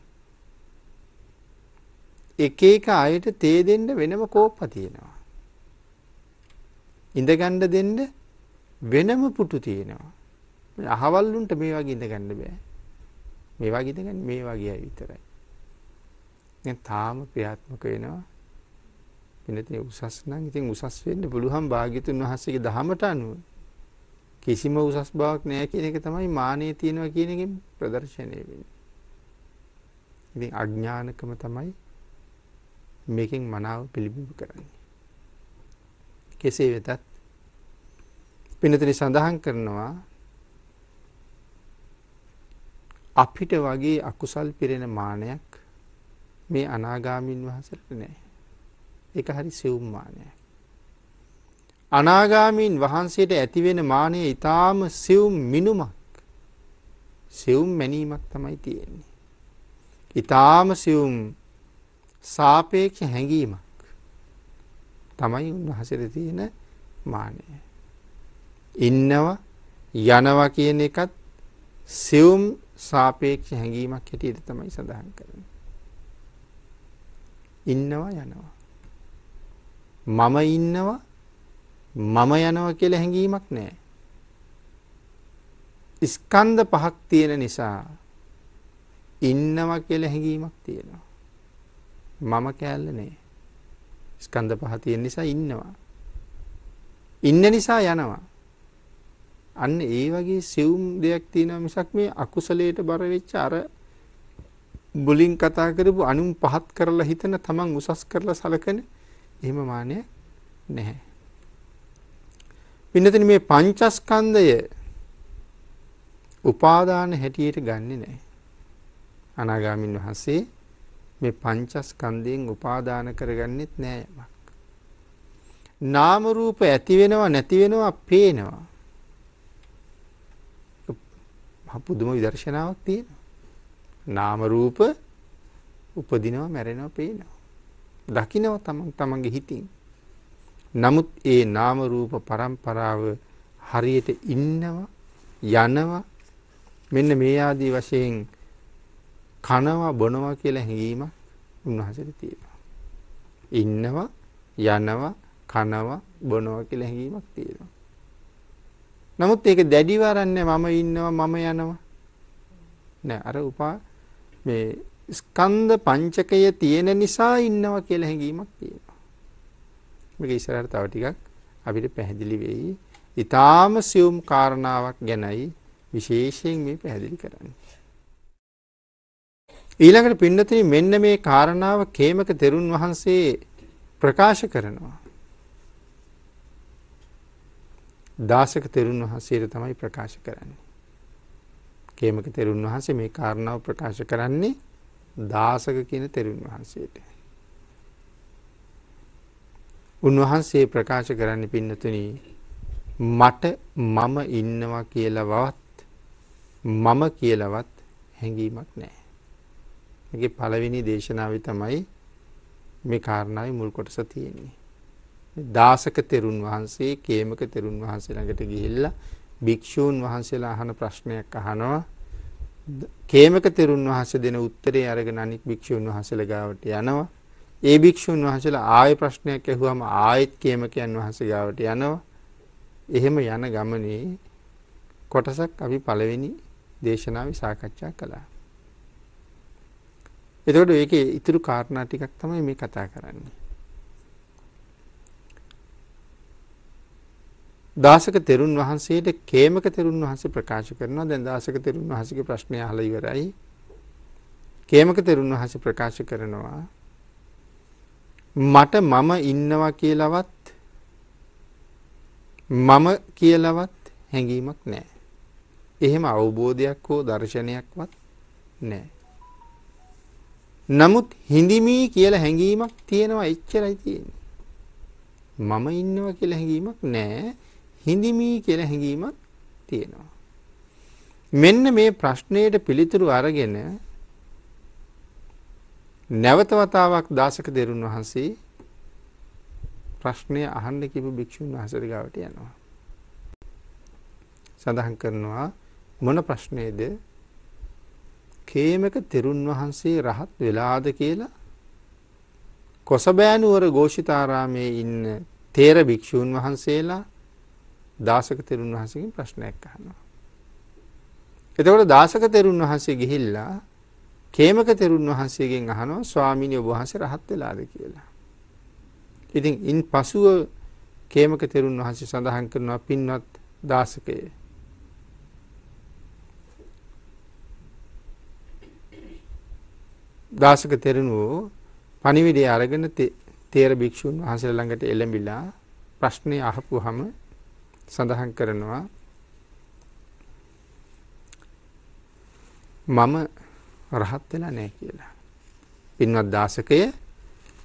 එක එක අයට තේ දෙන්න වෙනම කෝප්ප තියෙනවා. ඉඳ ගන්න දෙන්න වෙනම පුටු තියෙනවා. අහවල්ලුන්ට මේ වගේ ඉඳ ගන්න බෑ. මේ වගේ ඉඳ ගන්න මේ වගේ අය විතරයි. දැන් තාම ප්‍රාත්මක වෙනවා. වෙනදී උසස් නම් ඉතින් උසස් වෙන්න පුළුවන් භාග්‍යතුන් වහන්සේගේ දහමට අනුව. කිසිම උසස් බවක් නැහැ කියන එක තමයි මානෙ තියෙනවා කියන එකෙන් ප්‍රදර්ශනය වෙන්නේ. ඉතින් අඥානකම තමයි මේකෙන් මනාව පිළිබිඹු කරන්නේ. කෙසේ වෙතත් පින්නතේ සඳහන් කරනවා අපිට වගේ අකුසල් පිරෙන මානයක් මේ අනාගාමීන් වහන්සේට නැහැ. ඒක හරි සිවුම් මානයක්. අනාගාමීන් වහන්සේට ඇතිවෙන මානය ඊටාම සිවුම් මිනුමක්. සිවුම් මැනීමක් තමයි තියෙන්නේ. ඊටාම සිවුම් සාපේක්ෂ හැඟීමක් තමයි උන්වහන්සේට තියෙන මානය. ඉන්නවා යනවා කියන එකත් සිවුම් සාපේක්ෂ හැඟීමක් හැටියට තමයි සඳහන් කරන්නේ. ඉන්නවා යනවා. මම ඉන්නවා මම යනවා කියලා හැඟීමක් නැහැ. ස්කන්ධ පහක් තියෙන නිසා ඉන්නවා කියලා හැඟීමක් තියෙනවා. මම කැලේ නැහැ. ස්කන්ධ පහ තියෙන නිසා ඉන්නවා. ඉන්න නිසා යනවා. අන්න ඒ වගේ සිවුම් දෙයක් තියෙනවා මිසක් මේ අකුසලයට බර වෙච්ච අර බුලින් කතා කරපු අනුන් පහත් කරලා හිතන තමන් උසස් කරලා සලකන එහෙම මානය නැහැ. පින්නතින් මේ පංචස්කන්ධය උපාදාන හැටියට ගන්නෙ නැහැ. අනාගාමීන් වහන්සේ මේ පංචස්කන්ධයෙන් උපාදාන කරගන්නෙත් නෑ යමක්. නාම රූප ඇති වෙනවා නැති වෙනවා පේනවා. පුදුම විදර්ශනාවක් තියෙනවා. නාම රූප උපදිනවා මැරෙනවා පේනවා. දකින්නවා තමන්ගේ හිතින්. නමුත් ඒ නාම රූප පරම්පරාව හරියට ඉන්නවා යනවා මෙන්න මේ ආදී වශයෙන් කනවා බොනවා කියලා හැඟීම උන්වහන්සේට තියෙනවා. ඉන්නවා යනවා කනවා බොනවා කියලා හැඟීමක් තියෙනවා. නමුත් ඒක දැඩිව අරන්නේ මම ඉන්නවා මම යනවා නෑ. අර මේ ස්කන්ධ පංචකය තියෙන නිසා ඉන්නවා කියලා හැඟීමක් තියෙනවා. මේක ඉස්සරහට තව ටිකක් අපිට පැහැදිලි වෙයි. ඊටාම සියුම් කාරණාවක් ගැනයි විශේෂයෙන් මේ පැහැදිලි කරන්නේ. ඊළඟට පින්නතුනි මෙන්න මේ කාරණාව කේමක තෙරුන් වහන්සේ ප්‍රකාශ කරනවා. දාසක තෙරුන් වහන්සේට තමයි ප්‍රකාශ කරන්නේ. කේමක තෙරුන් වහන්සේ මේ කාරණාව ප්‍රකාශ කරන්නේ දාසක කියන තෙරුන් වහන්සේට. උන්වහන්සේ ප්‍රකාශ කරන්න පින්නතුනි මට මම ඉන්නවා කියලාවත් මම කියලාවත් හැඟීමක් නැහැ. මේකේ පළවෙනි දේශනාවේ තමයි මේ කාරණාවේ මුල් කොටස තියෙන්නේ. දාසක තෙරුන් වහන්සේ කේමක තෙරුන් වහන්සේ ළඟට ගිහිල්ලා භික්ෂූන් වහන්සේලා අහන ප්‍රශ්නයක් අහනවා. කේමක තෙරුන් වහන්සේ දෙන උත්තරේ අරගෙන අනික් භික්ෂූන් වහන්සේලා ගාවට යනවා. ඒ භික්ෂූන් වහන්සේලා ආයෙ ප්‍රශ්නයක් ඇහුවම ආයෙත් කේමකයන් වහන්සේ ගාවට යනවා. එහෙම යන ගමනේ කොටසක් අපි පළවෙනි දේශනාවේ සාකච්ඡා කළා. එතකොට ඒකේ ඊතුරු කාරණා ටිකක් තමයි මේ කතා කරන්නේ. දාසක තෙරුන් වහන්සේට කේමක තෙරුන් වහන්සේ ප්‍රකාශ කරනවා. දැන් දාසක තෙරුන් වහන්සේගේ ප්‍රශ්නය අහලා ඉවරයි. කේමක තෙරුන් වහන්සේ ප්‍රකාශ කරනවා මට මම ඉන්නවා කියලාවත් මම කියලාවත් හැඟීමක් නැහැ. එහෙම අවබෝධයක් හෝ දර්ශනයක්වත් නැහැ. නමුත් හිඳිමි කියලා හැඟීමක් තියෙනවා, එච්චරයි තියෙන්නේ. මම ඉන්නවා කියලා හැඟීමක් නැහැ. හිඳිමි කියලා හැඟීමක් තියෙනවා. මෙන්න මේ ප්‍රශ්නයට පිළිතුරු අරගෙන නැවත වතාවක් දාසක තෙරුන් වහන්සේ ප්‍රශ්නය අහන්න කිව්ව භික්ෂුන් වහන්සේ ගාවට යනවා. සඳහන් කරනවා මොන ප්‍රශ්නේද? කේමක තෙරුන් වහන්සේ රහත් වෙලාද කියලා කොසබෑනුවර ഘോഷිතාරාමේ ඉන්න තේර භික්ෂූන් වහන්සේලා දාසක තෙරුන් වහන්සේගෙන් ප්‍රශ්නයක් අහනවා. එතකොට දාසක තෙරුන් වහන්සේ ගිහිල්ලා කේමක තෙරුන් වහන්සේගෙන් අහනවා ස්වාමීනි ඔබ වහන්සේ රහත් වෙලාද කියලා. ඉතින් ඉන්පසුව කේමක තෙරුන් වහන්සේ සඳහන් කරනවා පින්වත් දාසකයේ දාසක තෙරුණෝ පණිවිඩය අරගෙන තේර භික්ෂූන් වහන්සේලා ළඟට එළඹිලා ප්‍රශ්නේ අහපුවාම සඳහන් කරනවා මම රහත් වෙලා නැහැ කියලා. පින්වත් දාසකය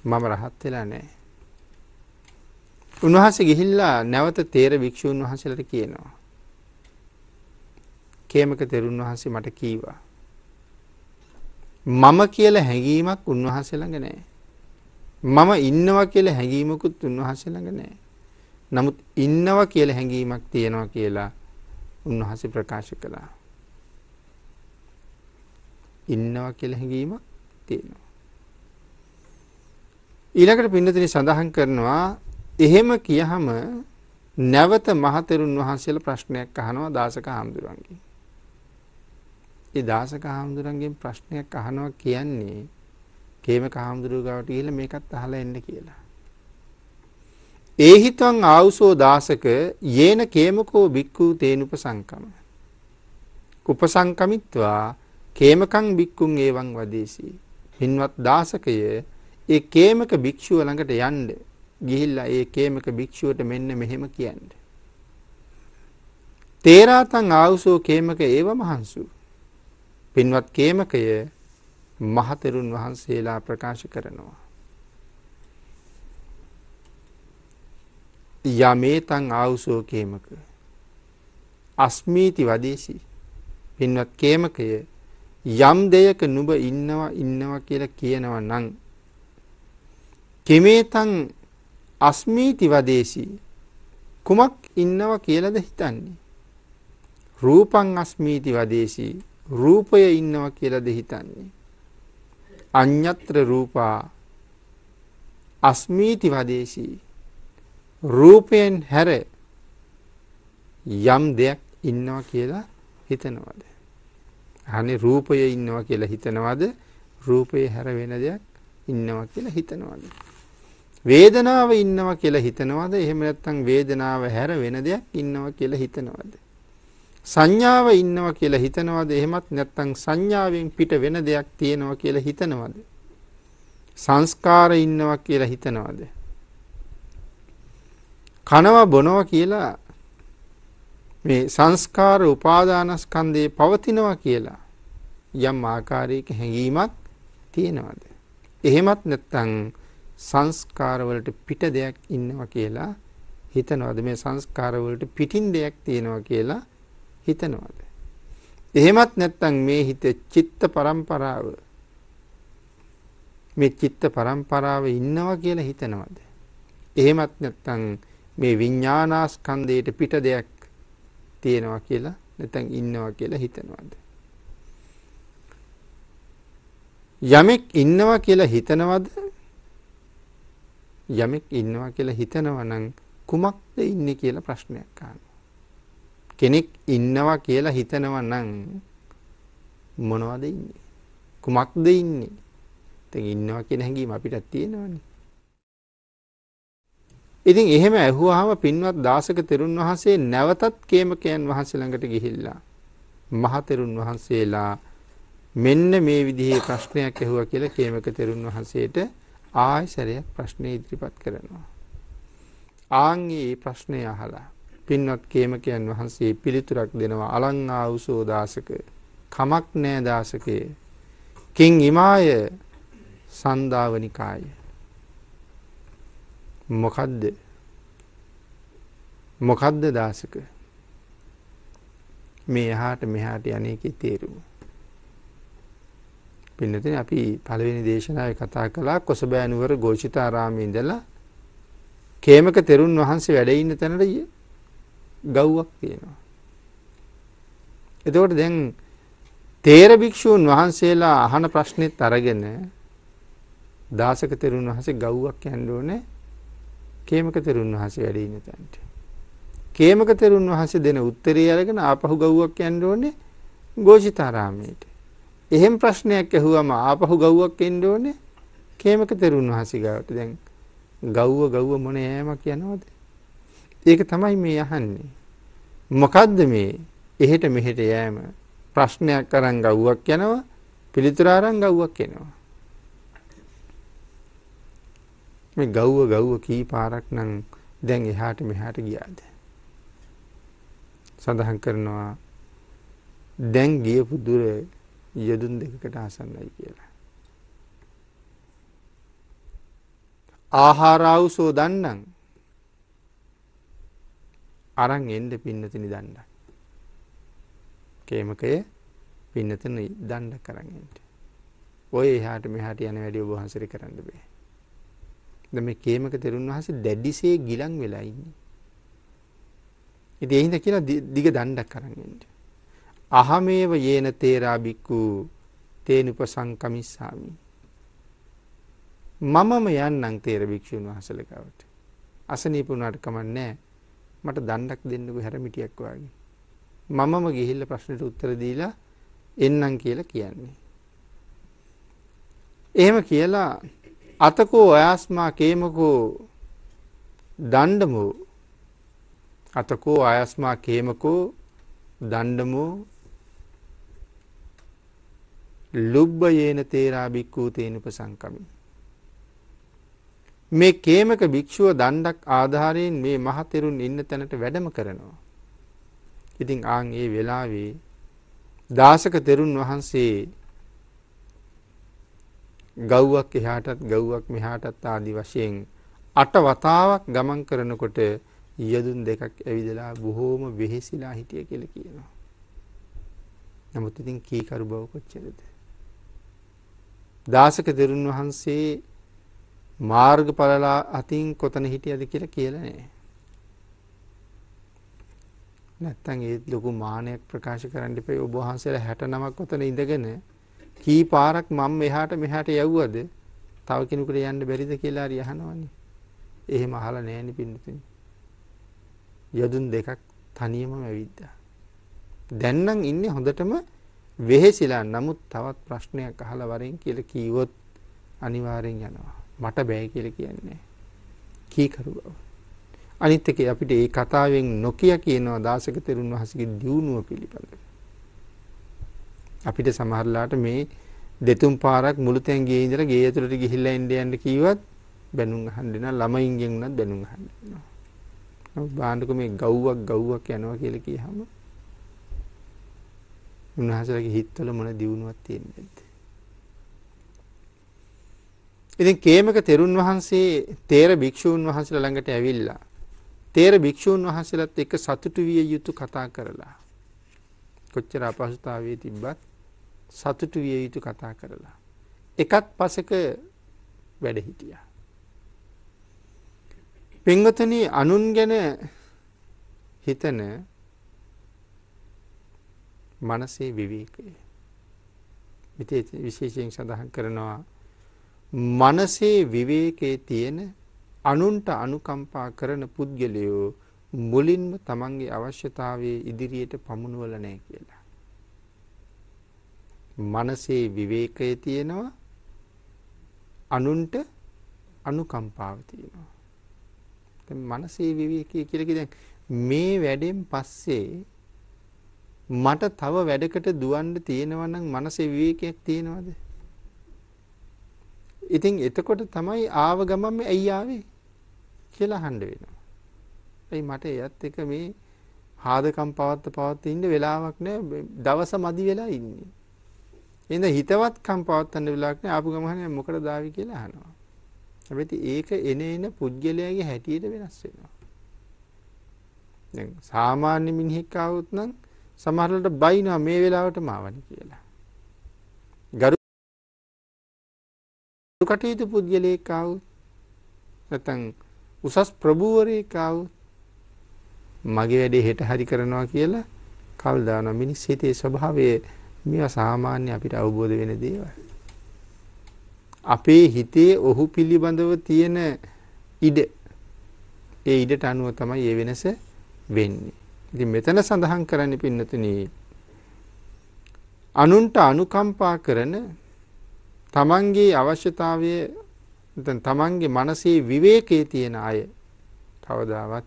මම රහත් වෙලා නැහැ. උන්වහන්සේ ගිහිල්ලා නැවත තේර භික්ෂූන් වහන්සේලාට කියනවා කේමක තෙරුන් වහන්සේ මට කීවා මම කියලා හැඟීමක් උන්වහන්සේ ළඟ නැහැ. මම ඉන්නවා කියලා හැඟීමකුත් උන්වහන්සේ ළඟ නැහැ. නමුත් ඉන්නවා කියලා හැඟීමක් තියෙනවා කියලා උන්වහන්සේ ප්‍රකාශ කළා. ඉන්නවා කියලා හැඟීමක් තියෙනවා. ඊළඟට පින්නතේ සඳහන් කරනවා එහෙම කියහම නැවත මහතෙරුන් වහන්සේලා ප්‍රශ්නයක් අහනවා දාසක හාමුදුරන්ගෙන්. ඒ දාසක හාමුදුරන්ගෙන් ප්‍රශ්නයක් අහනවා කියන්නේ කේමක හාමුදුරුවෝ ගාවට ගිහිල්ලා මේකත් අහලා එන්න කියලා. ඒ හිතං ආවුසෝ දාසක යේන කේමකෝ බික්ඛු තේනුපසංකම. උපසංකමිත්වා කේමකං බික්ඛුන් එවං වදේසී. පින්වත් දාසකය ඒ කේමක භික්ෂුව ළඟට යන්න ගිහිල්ලා ඒ කේමක භික්ෂුවට මෙන්න මෙහෙම කියන්න. තේරාතං ආවුසෝ කේමක එව මහන්සු. පින්වත් කේමකය මහතෙරුන් වහන්සේලා ප්‍රකාශ කරනවා යමේතං ආවුසෝ කේමක අස්මීති වදේසි. පින්වත් කේමකය යම් දෙයක නුඹ ඉන්නවා කියලා කියනවා නම් කිමේතං අස්මීති වදේසි කුමක් ඉන්නවා කියලාද හිතන්නේ? රූපං අස්මීති වදේසි රූපය ඉන්නවා කියලාද හිතන්නේ? අඤ්ඤත්‍ර රූපා අස්මීති වදේසි රූපයෙන් හැර යම් දෙයක් ඉන්නවා කියලා හිතනවද? අනේ රූපය ඉන්නවා කියලා හිතනවද? රූපය හැර වෙන දෙයක් ඉන්නවා කියලා හිතනවද? වේදනාව ඉන්නවා කියලා හිතනවද? එහෙම නැත්නම් වේදනාව හැර වෙන දෙයක් ඉන්නවා කියලා හිතනවද? සංඥාව ඉන්නවා කියලා හිතනවද? එහෙමත් නැත්නම් සංඥාවෙන් පිට වෙන දෙයක් තියෙනවා කියලා හිතනවද? සංස්කාර ඉන්නවා කියලා හිතනවද? කනවා බොනවා කියලා මේ සංස්කාර උපාදානස්කන්ධේ පවතිනවා කියලා යම් ආකාරයක හැඟීමක් තියෙනවද? එහෙමත් නැත්නම් සංස්කාර වලට පිට දෙයක් ඉන්නවා කියලා හිතනවද? මේ සංස්කාර වලට පිටින් දෙයක් තියෙනවා කියලා හිතනවද? එහෙමත් නැත්නම් මේ හිතේ චිත්ත පරම්පරාව ඉන්නවා කියලා හිතනවද? එහෙමත් නැත්නම් මේ විඥානාස්කන්ධයට පිට දෙයක් තියෙනවා කියලා නැත්නම් ඉන්නවා කියලා හිතනවාද? යමෙක් ඉන්නවා කියලා හිතනවා නම් කුමක්ද ඉන්නේ කියලා ප්‍රශ්නයක් අහනවා. කෙනෙක් ඉන්නවා කියලා හිතනවා නම් මොනවද ඉන්නේ? කුමක්ද ඉන්නේ? ඉතින් ඉන්නවා කියන හැඟීම අපිට තියෙනවනේ. ඉතින් එහෙම ඇහුවාම පින්වත් දාසක තෙරුන් වහන්සේ නැවතත් කේමකයන් වහන්සේ ළඟට ගිහිල්ලා මහ තෙරුන් වහන්සේලා මෙන්න මේ විදිහේ ප්‍රශ්නයක් ඇහුවා කියලා කේමක තෙරුන් වහන්සේට ආයි සැරයක් ප්‍රශ්නේ ඉදිරිපත් කරනවා. ආන්ගේ ප්‍රශ්නේ අහලා පින්වත් කේමකයන් වහන්සේ පිළිතුරක් දෙනවා. අලං ආවුසෝ දාසක, කමක් නෑ දාසකේ, කිං ඉමාය සන්දාවනිකාය. මොකද්ද දාසක මේ එහාට මෙහාට යන්නේ කී තේරුම? පින්නතේ අපි පළවෙනි දේශනාවේ කතා කළා කොසබෑනුවර ගෝචිතාරාමයේ ඉඳලා කේමක තෙරුන් වහන්සේ වැඩ ඉන්න තැනට ගව්වක් තියෙනවා. එතකොට දැන් තේර භික්ෂූන් වහන්සේලා අහන ප්‍රශ්නෙත් අරගෙන දාසක තෙරුන් වහන්සේ ගව්වක් යන්න ඕනේ කේමක තෙරුන් වහන්සේ වැඩ ඉන්න තැනට. කේමක තෙරුන් වහන්සේ දෙන උත්තරේ අරගෙන ආපහු ගව්වක් යන්න ඕනේ ගෝචිතාරාමයට. එහෙම ප්‍රශ්නයක් ඇහුවම ආපහු ගව්වක් එන්න ඕනේ කේමක තෙරුන් වහන්සේ ගාවට. දැන් ගව්ව මොන යෑමක් යනවද? ඒක තමයි මේ අහන්නේ. මොකද්ද මේ එහෙට මෙහෙට යෑම? ප්‍රශ්නයක් අරන් ගව්වක් යනවා, පිළිතුර අරන් ගව්වක් එනවා. මේ ගව්ව කී පාරක් නම් දැන් එහාට මෙහාට ගියාද? සඳහන් කරනවා දැන් ගියපු දුර යදුන් දෙකකට ආසන්නයි කියලා. ආහාරවසෝ දන්නම් අරන් එන්න පින්නතිනි දන්න. කේමකය පින්නතිනි දන්න කරන් එන්න. ඔය එහාට මෙහාට යන වැඩි ඔබ වහන්සේට කරන්න බෑ. දැන් මේ කේමක තෙරුන් වහන්සේ දැඩිසේ ගිලන් වෙලා ඉන්නේ. ඉතින් එහෙනම් කියලා දිග දණ්ඩක් අරන් එන්න. අහමේව යේන තේරා බික්කු තේනුපසංකමිස්සාමි. මමම යන්නම් තේර භික්ෂුන් වහන්සේලා ගාවට. අසනීප වුණාට කමන්නේ නැහැ. මට දණ්ඩක් දෙන්නකෝ හැරමිටියක් වාගේ. මමම ගිහිල්ලා ප්‍රශ්නෙට උත්තර දීලා එන්නම් කියලා කියන්නේ. එහෙම කියලා අතකෝ අයස්මා කේමකෝ දණ්ඩමෝ, අතකෝ අයස්මා කේමකෝ දණ්ඩමෝ ලුබ්බයේන තේරා බික්කූ තේනුපසංකමි. මේ කේමක භික්ෂුව දණ්ඩක් ආධාරයෙන් මේ මහතෙරුන් ඉන්න තැනට වැඩම කරනවා. ඉතින් ආන් ඒ වෙලාවේ දාසක තෙරුන් වහන්සේ ගව්වක් එහාටත් ගව්වක් මෙහාටත් ආදි වශයෙන් 8 වතාවක් ගමන් කරනකොට යදුන් දෙකක් ඇවිදලා බොහෝම වෙහෙසිලා හිටිය කියලා කියනවා. නමුත් ඉතින් කීකරු බව කොච්චරද? දාසක තෙරුන් වහන්සේ මාර්ගඵලලා අතින් කොතන හිටියද කියලා කියලා නෑ. නැත්තම් ඒ ලොකු මානයක් ප්‍රකාශ කරන්න දෙපේ. ඔබ වහන්සේලා 69ක් කොතන ඉඳගෙන කී පාරක් මම එහාට මෙහාට යවුවද තව කෙනෙකුට යන්න බැරිද කියලා හරි අහනවනේ. එහෙම අහලා නැහෙනි පින්නතුනි. යදුන් දෙකක් තනියම ඇවිද්දා. දැන් නම් ඉන්නේ හොඳටම වෙහෙසිලා. නමුත් තවත් ප්‍රශ්නයක් අහලා වරෙන් කියලා කීවොත් අනිවාර්යෙන් යනවා. මට බෑ කියලා කියන්නේ. කීකරු බව. අනිත් එක අපිට මේ කතාවෙන් නොකිය කියනවා දාසක තෙරුන් වහන්සේගේ දියුණුව පිළිබඳව. අපිට සමහරලාට මේ 2-3 පාරක් මුළුතැන් ගියේ ඉඳලා ගේ ඇතුළට ගිහිල්ලා ඉන්න යන්න කීවත් බැනුම් අහන්න දෙනවා. ළමයින්ගෙන් උනත් බැනුම් අහන්න දෙනවා. බාන්නකො මේ ගව්වක් යනවා කියලා කියහම උන්වහන්සේලාගේ හිතවල මොන දියුණුවක් තියෙන්නේ. ඉතින් කේමක තෙරුන් වහන්සේ තේර භික්ෂූන් වහන්සේලා ළඟට ඇවිල්ලා තේර භික්ෂූන් වහන්සේලාත් එක්ක සතුටු විය යුතු කතා කරලා කොච්චර අපහසුතාවයේ තිබ්බත් සතුටු විය යුතු කතා කරලා එකත් පසෙක වැඩ හිටියා. පින්වතනි අනුන් ගැන හිතන මනසේ විවේකය විශේෂයෙන් සඳහන් කරනවා. මනසේ විවේකයේ තියෙන අනුන්ට අනුකම්පා කරන පුද්ගලයෝ මුලින්ම තමන්ගේ අවශ්‍යතාවයේ ඉදිරියට පමුණුවල නැහැ කියලා. මනසේ විවේකයේ තියෙනවා අනුන්ට අනුකම්පාව තියෙනවා. දැන් මනසේ විවේකයේ කියලා කියන්නේ මේ වැඩෙන් පස්සේ මට තව වැඩකට දුවන්න තියෙනවා නම් මනසේ විවේකයක් තියෙනවද? ඉතින් එතකොට තමයි ආව ගමන් මේ ඇයි ආවේ කියලා අහන්න වෙනවා. එයි මට එයත් එක මේ ආදකම් පවත්ත ඉන්න වෙලාවක් නෑ. දවස මදි වෙලා ඉන්නේ. එහෙනම් හිතවත්කම් පවත්තන්න වෙලාවක් නෑ. ආපු ගමන් මොකටද ආවි කියලා අහනවා. හැබැයි ඒක එන පුද්ගලයාගේ හැටියට වෙනස් වෙනවා. දැන් සාමාන්‍ය මිනිහෙක් ආවොත් නම් සමහරවිට බයිනවා මේ වෙලාවටම ආවනි කියලා. කටයුතු පුද්ගලයෙක් ආවොත් නැත්නම් උසස් ප්‍රභූවරයෙක් ආවොත් මගේ වැඩේ හෙට හරි කරනවා කියලා කල් දානවා. මිනිස් හිතේ ස්වභාවය මේවා සාමාන්‍ය අපිට අවබෝධ වෙන දේවල්. අපේ හිතේ ඔහු පිළිබඳව තියෙන ඉඩ ඒ ඉඩට අනුව තමයි ඒ වෙනස වෙන්නේ. ඉතින් මෙතන සඳහන් කරන්න පින්නතුනි අනුන්ට අනුකම්පා කරන තමන්ගේ අවශ්‍යතාවය තමන්ගේ මනසේ විවේකයේ තියෙන අය කවදාවත්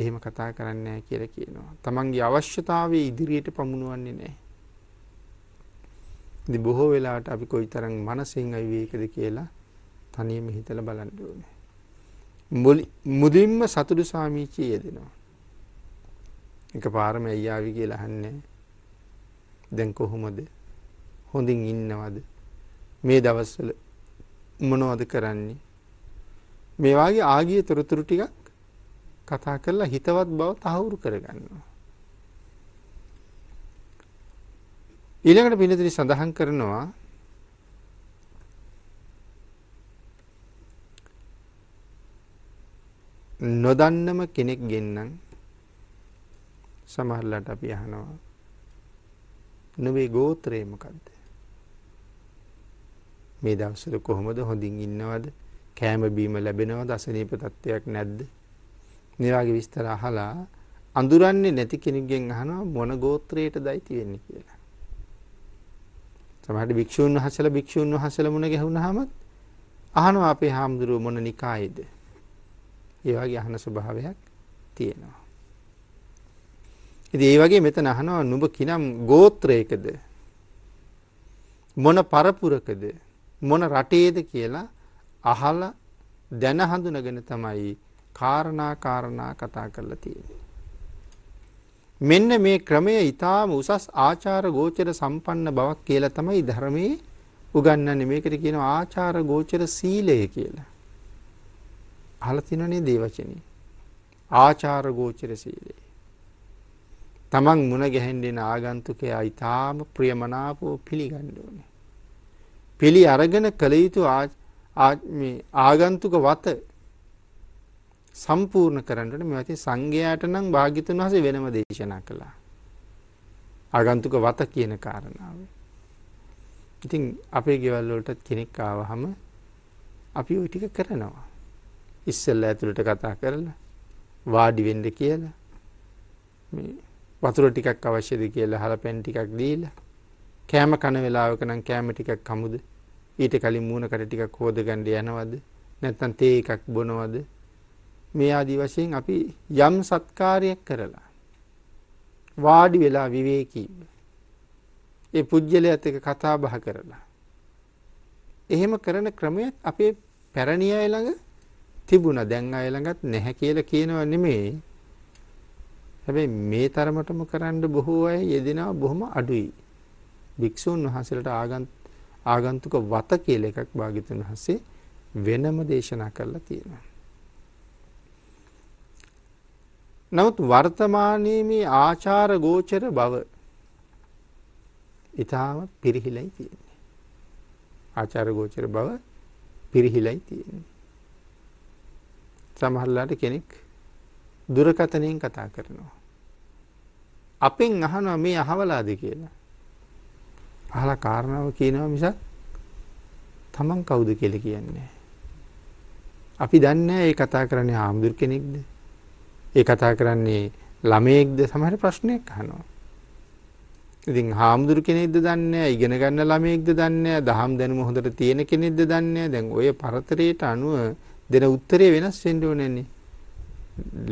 එහෙම කතා කරන්නේ නැහැ කියලා කියනවා. තමන්ගේ අවශ්‍යතාවය ඉදිරියට පමුණුවන්නේ නැහැ. ඉතින් බොහෝ වෙලාවට අපි කොයිතරම් මනසෙන් අවිවේකද කියලා තනියම හිතලා බලන්න ඕනේ. මුදින්ම සතුටු සාමිචිය දෙනවා. එකපාරම අයියාවි කියලා අහන්නේ දැන් කොහොමද? හොඳින් ඉන්නවද? මේ දවස්වල මොනවද කරන්නේ? මේ වාගේ ආගිය තොරතුරු ටිකක් කතා කරලා හිතවත් බව තහවුරු කරගන්නවා. ඊළඟට පින්නතුනි සඳහන් කරනවා නොදන්නම කෙනෙක් ගෙන්නම් සමහරලාට අපි අහනවා නුඹේ ගෝත්‍රය මොකද්ද? මේ දවස්වල කොහොමද? හොඳින් ඉන්නවද? කෑම බීම ලැබෙනවද? අසනීප තත්ත්වයක් නැද්ද? මේ වගේ විස්තර අහලා අඳුරන්නේ නැති කෙනෙක්ගෙන් අහනවා මොන ගෝත්‍රයටදයි තියෙන්නේ කියලා. සමහර භික්ෂුන් වහන්සේලා මුණ ගැහුනහම අහනවා අපේ හාමුදුරුවෝ මොන නිකායේද? ඒ වගේ අහන ස්වභාවයක් තියෙනවා. ඉතින් ඒ වගේ මෙතන අහනවා නුඹ කිනම් ගෝත්‍රයකද? මොන පරපුරකද? මොන රටේද කියලා අහලා දැන හඳුනගෙන තමයි කාරණා කතා කරලා තියෙන්නේ. මෙන්න මේ ක්‍රමය ඊටාම උසස් ආචාර ගෝචර සම්පන්න බවක් කියලා තමයි ධර්මයේ උගන්වන්නේ. මේකට කියනවා ආචාර ගෝචර සීලය කියලා. අහලා තිනවනේ දේවචනේ. ආචාර ගෝචර සීලය. තමන් මුණ ගැහෙන්න ආගන්තුකයා ඊටාම ප්‍රියමනාපව පිළිගන්න ඕනේ. පිළි අරගෙන කළ යුතු ආගන්තුක වත සම්පූර්ණ කරන්නට මේ වගේ සංඝයාට නම් භාග්‍යතුන් වහන්සේ වෙනම දේශනා කළා. ආගන්තුක වත කියන කාරණාව. ඉතින් අපේ ගෙවල් වලටත් කෙනෙක් ආවහම අපි ওই ටික කරනවා. ඉස්සෙල්ලා ඇතුළට කතා කරලා වාඩි වෙන්න කියලා මේ වතුර ටිකක් අවශ්‍යද කියලා අහලා පෙන් ටිකක් දීලා කෑම කන වෙලාවක නම් කෑම ටිකක් කමුද? ඊට කලින් මූණකට ටිකක් හොදගන්න යනවද? නැත්නම් තේ එකක් බොනවද? මේ ආදී වශයෙන් අපි යම් සත්කාරයක් කරලා වාඩි වෙලා විවේකීව ඒ පුජ්‍යලයට එක කතා බහ කරලා එහෙම කරන ක්‍රමයක් අපේ පැරණිය ළඟ තිබුණා දැන් ආයෙ ළඟත් නැහැ කියලා කියනවා නෙමෙයි. හැබැයි මේ තරමටම කරන්න බොහෝ අය යෙදෙනවා බොහොම අඩුයි. භික්ෂුන් වහන්සේලාට ආගන්තුක වත කියලා එකක් භාග්‍යවතුන් වහන්සේ වෙනම දේශනා කරලා තියෙනවා. නමුත් වර්තමානයේ මේ ආචාර ගෝචර බව ඊටම පිරිහිලයි තියෙන්නේ. ආචාර ගෝචර බව පිරිහිලයි තියෙන්නේ. සමහරලාට කෙනෙක් දුරකථනයෙන් කතා කරනවා. අපෙන් අහනවා මේ අහවලාද කියලා. අහලා කාරණාව කියනවා මිසක් තමන් කවුද කියලා කියන්නේ. අපි දන්නේ ඒ කතා කරන්නේ ආම්දුර කෙනෙක්ද? ඒ කතා කරන්නේ ළමයෙක්ද? සමහර ප්‍රශ්නයක් අහනවා. ඉතින් ආම්දුර කෙනෙක්ද දන්නේ ඉගෙන ගන්න ළමයෙක්ද දන්නේ දහම් දැනුම හොඳට තියෙන කෙනෙක්ද දන්නේ දැන් ඔය පරතරයට අනුව දෙන උත්තරේ වෙනස් වෙන්න ඕනේනේ.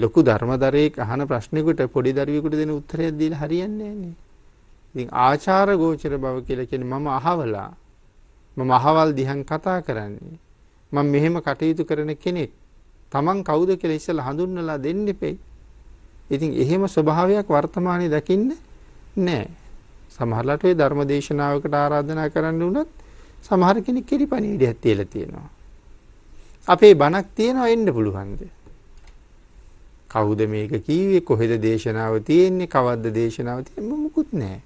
ලොකු ධර්මදරයෙක් අහන ප්‍රශ්නෙකට පොඩි දරුවෙකුට දෙන උත්තරයක් දීලා හරියන්නේ නැහැ. ඉතින් ආචාර ගෝචර බව කියලා කියන්නේ මම අහවලා මම අහවල් දිහන් කතා කරන්නේ මම මෙහෙම කටයුතු කරන කෙනෙක් Taman කවුද කියලා ඉස්සලා හඳුන්වලා දෙන්න ඉපෙයි. ඉතින් එහෙම ස්වභාවයක් වර්තමානයේ දකින්න නැහැ. සමහරලාට ඒ ධර්මදේශනාවකට ආරාධනා කරන්න උනත් සමහර කෙනෙක් කිරිපණිවිඩයක් තියලා තියෙනවා. අපේ බණක් තියෙනවා එන්න පුළුවන්ද? කවුද මේක කීවේ කොහෙද දේශනාව තියෙන්නේ කවද්ද දේශනාව තියෙන්නේ මොකුත් නැහැ.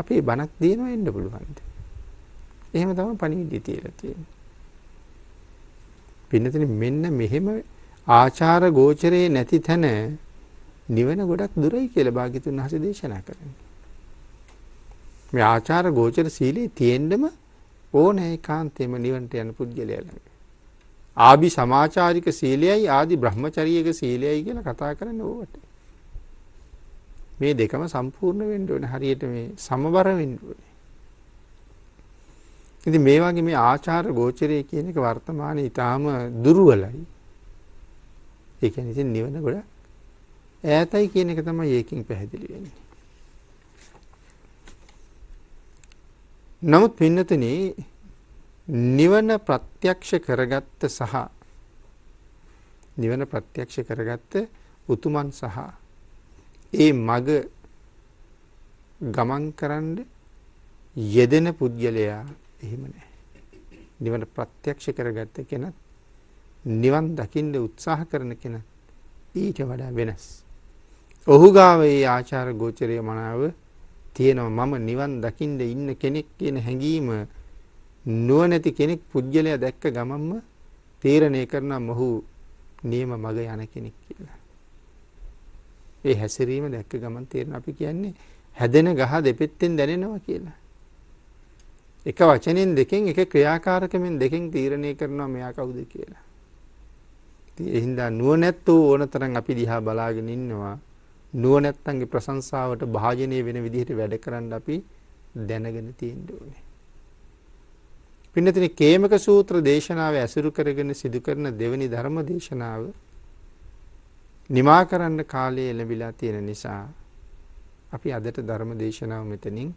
අපේ බණක් දිනව එන්න පුළුවන්ද? එහෙම තමයි පණිවිඩය තියලා තියෙන්නේ. පින්නතනේ මෙන්න මෙහෙම ආචාර ගෝචරේ නැති තැන නිවන ගොඩක් දුරයි කියලා භාග්‍යතුන් වහන්සේ දේශනා කරන්නේ. මේ ආචාර ගෝචර සීලයේ තියෙන්නම ඕනේ ඒකාන්තයෙන්ම නිවනට යන පුද්ගලයා ළඟ. ආභි සමාචාරික සීලයයි ආදි බ්‍රහ්මචාරීක සීලයයි කියලා කතා කරන ඕවට මේ දෙකම සම්පූර්ණ වෙන්න ඕනේ හරියට මේ සමබර වෙන්න ඕනේ. ඉතින් මේ වගේ මේ ආචාර ගෝචරය කියන එක වර්තමානයේ ඊටාම දුර්වලයි. ඒ කියන්නේ ඉතින් නිවන ගොඩක් ඈතයි කියන එක තමයි ඒකෙන් පැහැදිලි වෙන්නේ. නමුත් පින්නතනේ නිවන ප්‍රත්‍යක්ෂ කරගත්ත සහ නිවන ප්‍රත්‍යක්ෂ කරගත්ත උතුමන් සහ ඒ මග ගමන් කරන්න යෙදෙන පුද්ගලයා එහෙම නැහැ. නිවන ප්‍රත්‍යක්ෂ කරගත්ත කෙනත් නිවන් දකින්න උත්සාහ කරන කෙනත් ඊට වඩා වෙනස්. ඔහු ගාව ඒ ආචාර ගෝචරය මනාව තියෙනවා මම නිවන් දකින්න ඉන්න කෙනෙක් කියන හැඟීම නුවණැති කෙනෙක් පුද්ගලයා දැක්ක ගමන්ම තීරණය කරනවා මොහු නියම මග යන කෙනෙක් කියලා. ඒ හැසිරීම දැක්ක ගමන් තීරණ අපි කියන්නේ හැදෙන ගහ දෙපෙත්තෙන් දැනෙනවා කියලා. එක වචනෙන් දෙකෙන් එක ක්‍රියාකාරකමෙන් දෙකෙන් තීරණය කරනවා මෙයා කවුද කියලා. ඉතින් ඒ හින්දා නුවණැත්තෝ ඕනතරම් අපි දිහා බලාගෙන ඉන්නවා. නුවණැත්තන්ගේ ප්‍රශංසාවට භාජනය වෙන විදිහට වැඩ කරන්න අපි දැනගෙන තියෙන්න ඕනේ. පින්නතිනේ කේමක සූත්‍ර දේශනාව ඇසුරු කරගෙන සිදු කරන දෙවනි ධර්ම දේශනාව නිමා කරන්න කාලය ලැබිලා තියෙන නිසා අපි අදට ධර්ම දේශනාව මෙතනින්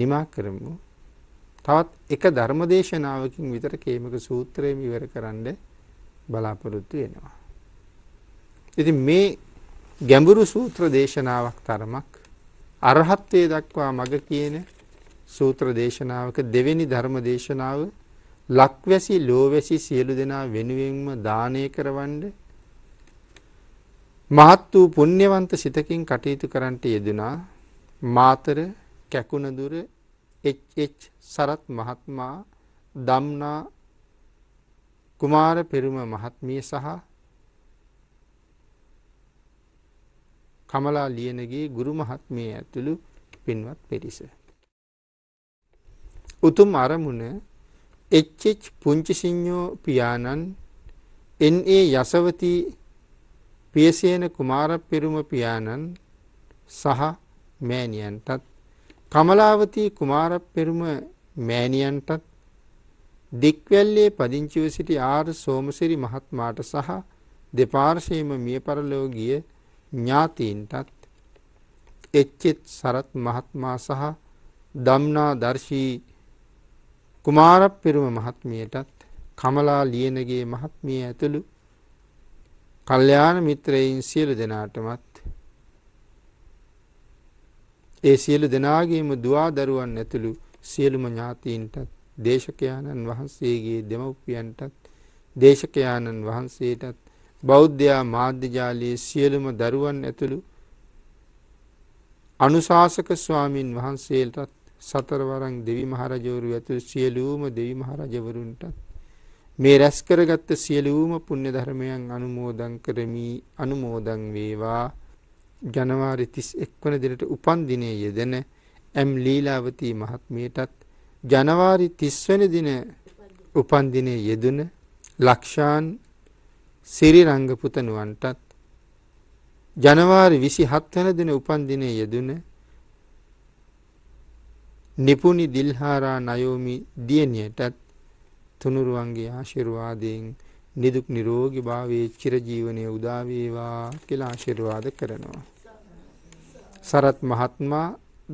නිමා කරමු. තවත් එක ධර්ම දේශනාවකින් විතර කේමක සූත්‍රය ඉවර කරන්න බලාපොරොත්තු වෙනවා. ඉතින් මේ ගැඹුරු සූත්‍ර දේශනාවක් තරමක් අරහත්ත්වයට දක්වා මඟ කියන සූත්‍ර දේශනාවක දෙවෙනි ධර්ම දේශනාව ලක්වැසි ලෝවැසි සියලු දෙනා වෙනුවෙන්ම දානය කරවන්න මහත් වූ පුණ්‍යවන්ත සිතකින් කටයුතු කරන්නට යෙදුනා මාතර කැකුණදුර එච්.එච්. සරත් මහත්මයා දම්නා කුමාර පෙරුම මහත්මිය සහ කමලා ලියනගේ ගුරු මහත්මිය ඇතුළු පින්වත් පිරිස. උතුම් අරමුණ එච්.එච්. පුංචිසිඤ්ඤෝ පියාණන් එන්.ඒ. යසවති පියසේන කුමාරපෙරුම පියාණන් සහ මෑණියන්ටත් කමලාවති කුමාරපෙරුම මෑණියන්ටත් දික්වැල්ලේ පදිංචිව සිටි ආර් සෝමසිරි මහත්මයාට සහ දෙපාර්ශ්වයේම මියපරලෝ ගිය ඥාතීන්ටත් එච්.එච්. සරත් මහත්මයා සහ දම්නා දර්ශී කුමාරපෙරුම මහත්මියටත් කමලා ලියනගේ මහත්මිය ඇතුළු කල්යාණ මිත්‍රයින් සියලු දෙනාටමත් ඒ සියලු දෙනාගේම දුවා දරුවන් ඇතුළු සියලුම ඥාතීන්ටත් දේශකයාණන් වහන්සේගේ දෙමව්පියන්ටත් දේශකයාණන් වහන්සේටත් බෞද්ධයා මාධ්‍ය ජාලයේ සියලුම දරුවන් ඇතුළු අනුශාසක ස්වාමින් වහන්සේටත් සතරවරන් දෙවි මහරජවරු ඇතුළු සියලුම දෙවි මහරජවරුන්ටත් මේ රැස් කරගත් සියලුම පුණ්‍ය ධර්මයන් අනුමෝදන් කරමි. අනුමෝදන් වේවා. ජනවාරි 31 වන දිනට උපන් දිනයේ යෙදෙන එම් ලීලාවතී මහත්මියටත් ජනවාරි 30 වෙනි දින උපන් දිනයේ යෙදුන ලක්ෂාන් සිරි රංග පුතණුවන්ටත් ජනවාරි 27 වෙනි දින උපන් දිනයේ යෙදුන නිපුණි දිල්හාරා නයෝමි දියණියටත් තුනුරුවන්ගේ ආශිර්වාදයෙන් නිදුක් නිරෝගී භාවයේ චිරජීවනයේ උදා වේවා කියලා ආශිර්වාද කරනවා. සරත් මහත්මයා,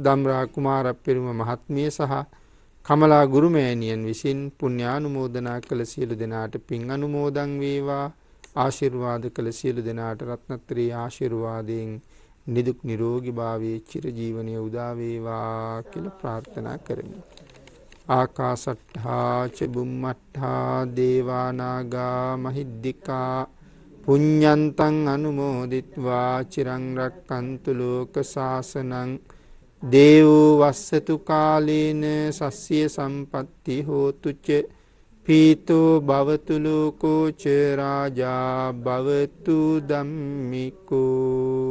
දම්රා කුමාර පෙරුම මහත්මිය සහ කමලා ගුරුමෑණියන් විසින් පුණ්‍යානුමෝදනා කළ සියලු දෙනාට පින් අනුමෝදන් වේවා. ආශිර්වාද කළ සියලු දෙනාට රත්නත්‍රි ආශිර්වාදයෙන් නිදුක් නිරෝගී භාවයේ චිරජීවනයේ උදා වේවා කියලා ප්‍රාර්ථනා කරමි. ආකාශට්ඨා ච බුම්මට්ඨා දේවා නාග මහිද්దికා පුඤ්ඤන්තං අනුමෝදිත्वा චිරං රක්칸තු ලෝක සාසනං දේවෝ වස්සතු කාලේන සස්්‍ය සම්පත්ති හෝතු ච පීතෝ භවතු ලෝකෝ ච රාජා භවතු ධම්මිකෝ.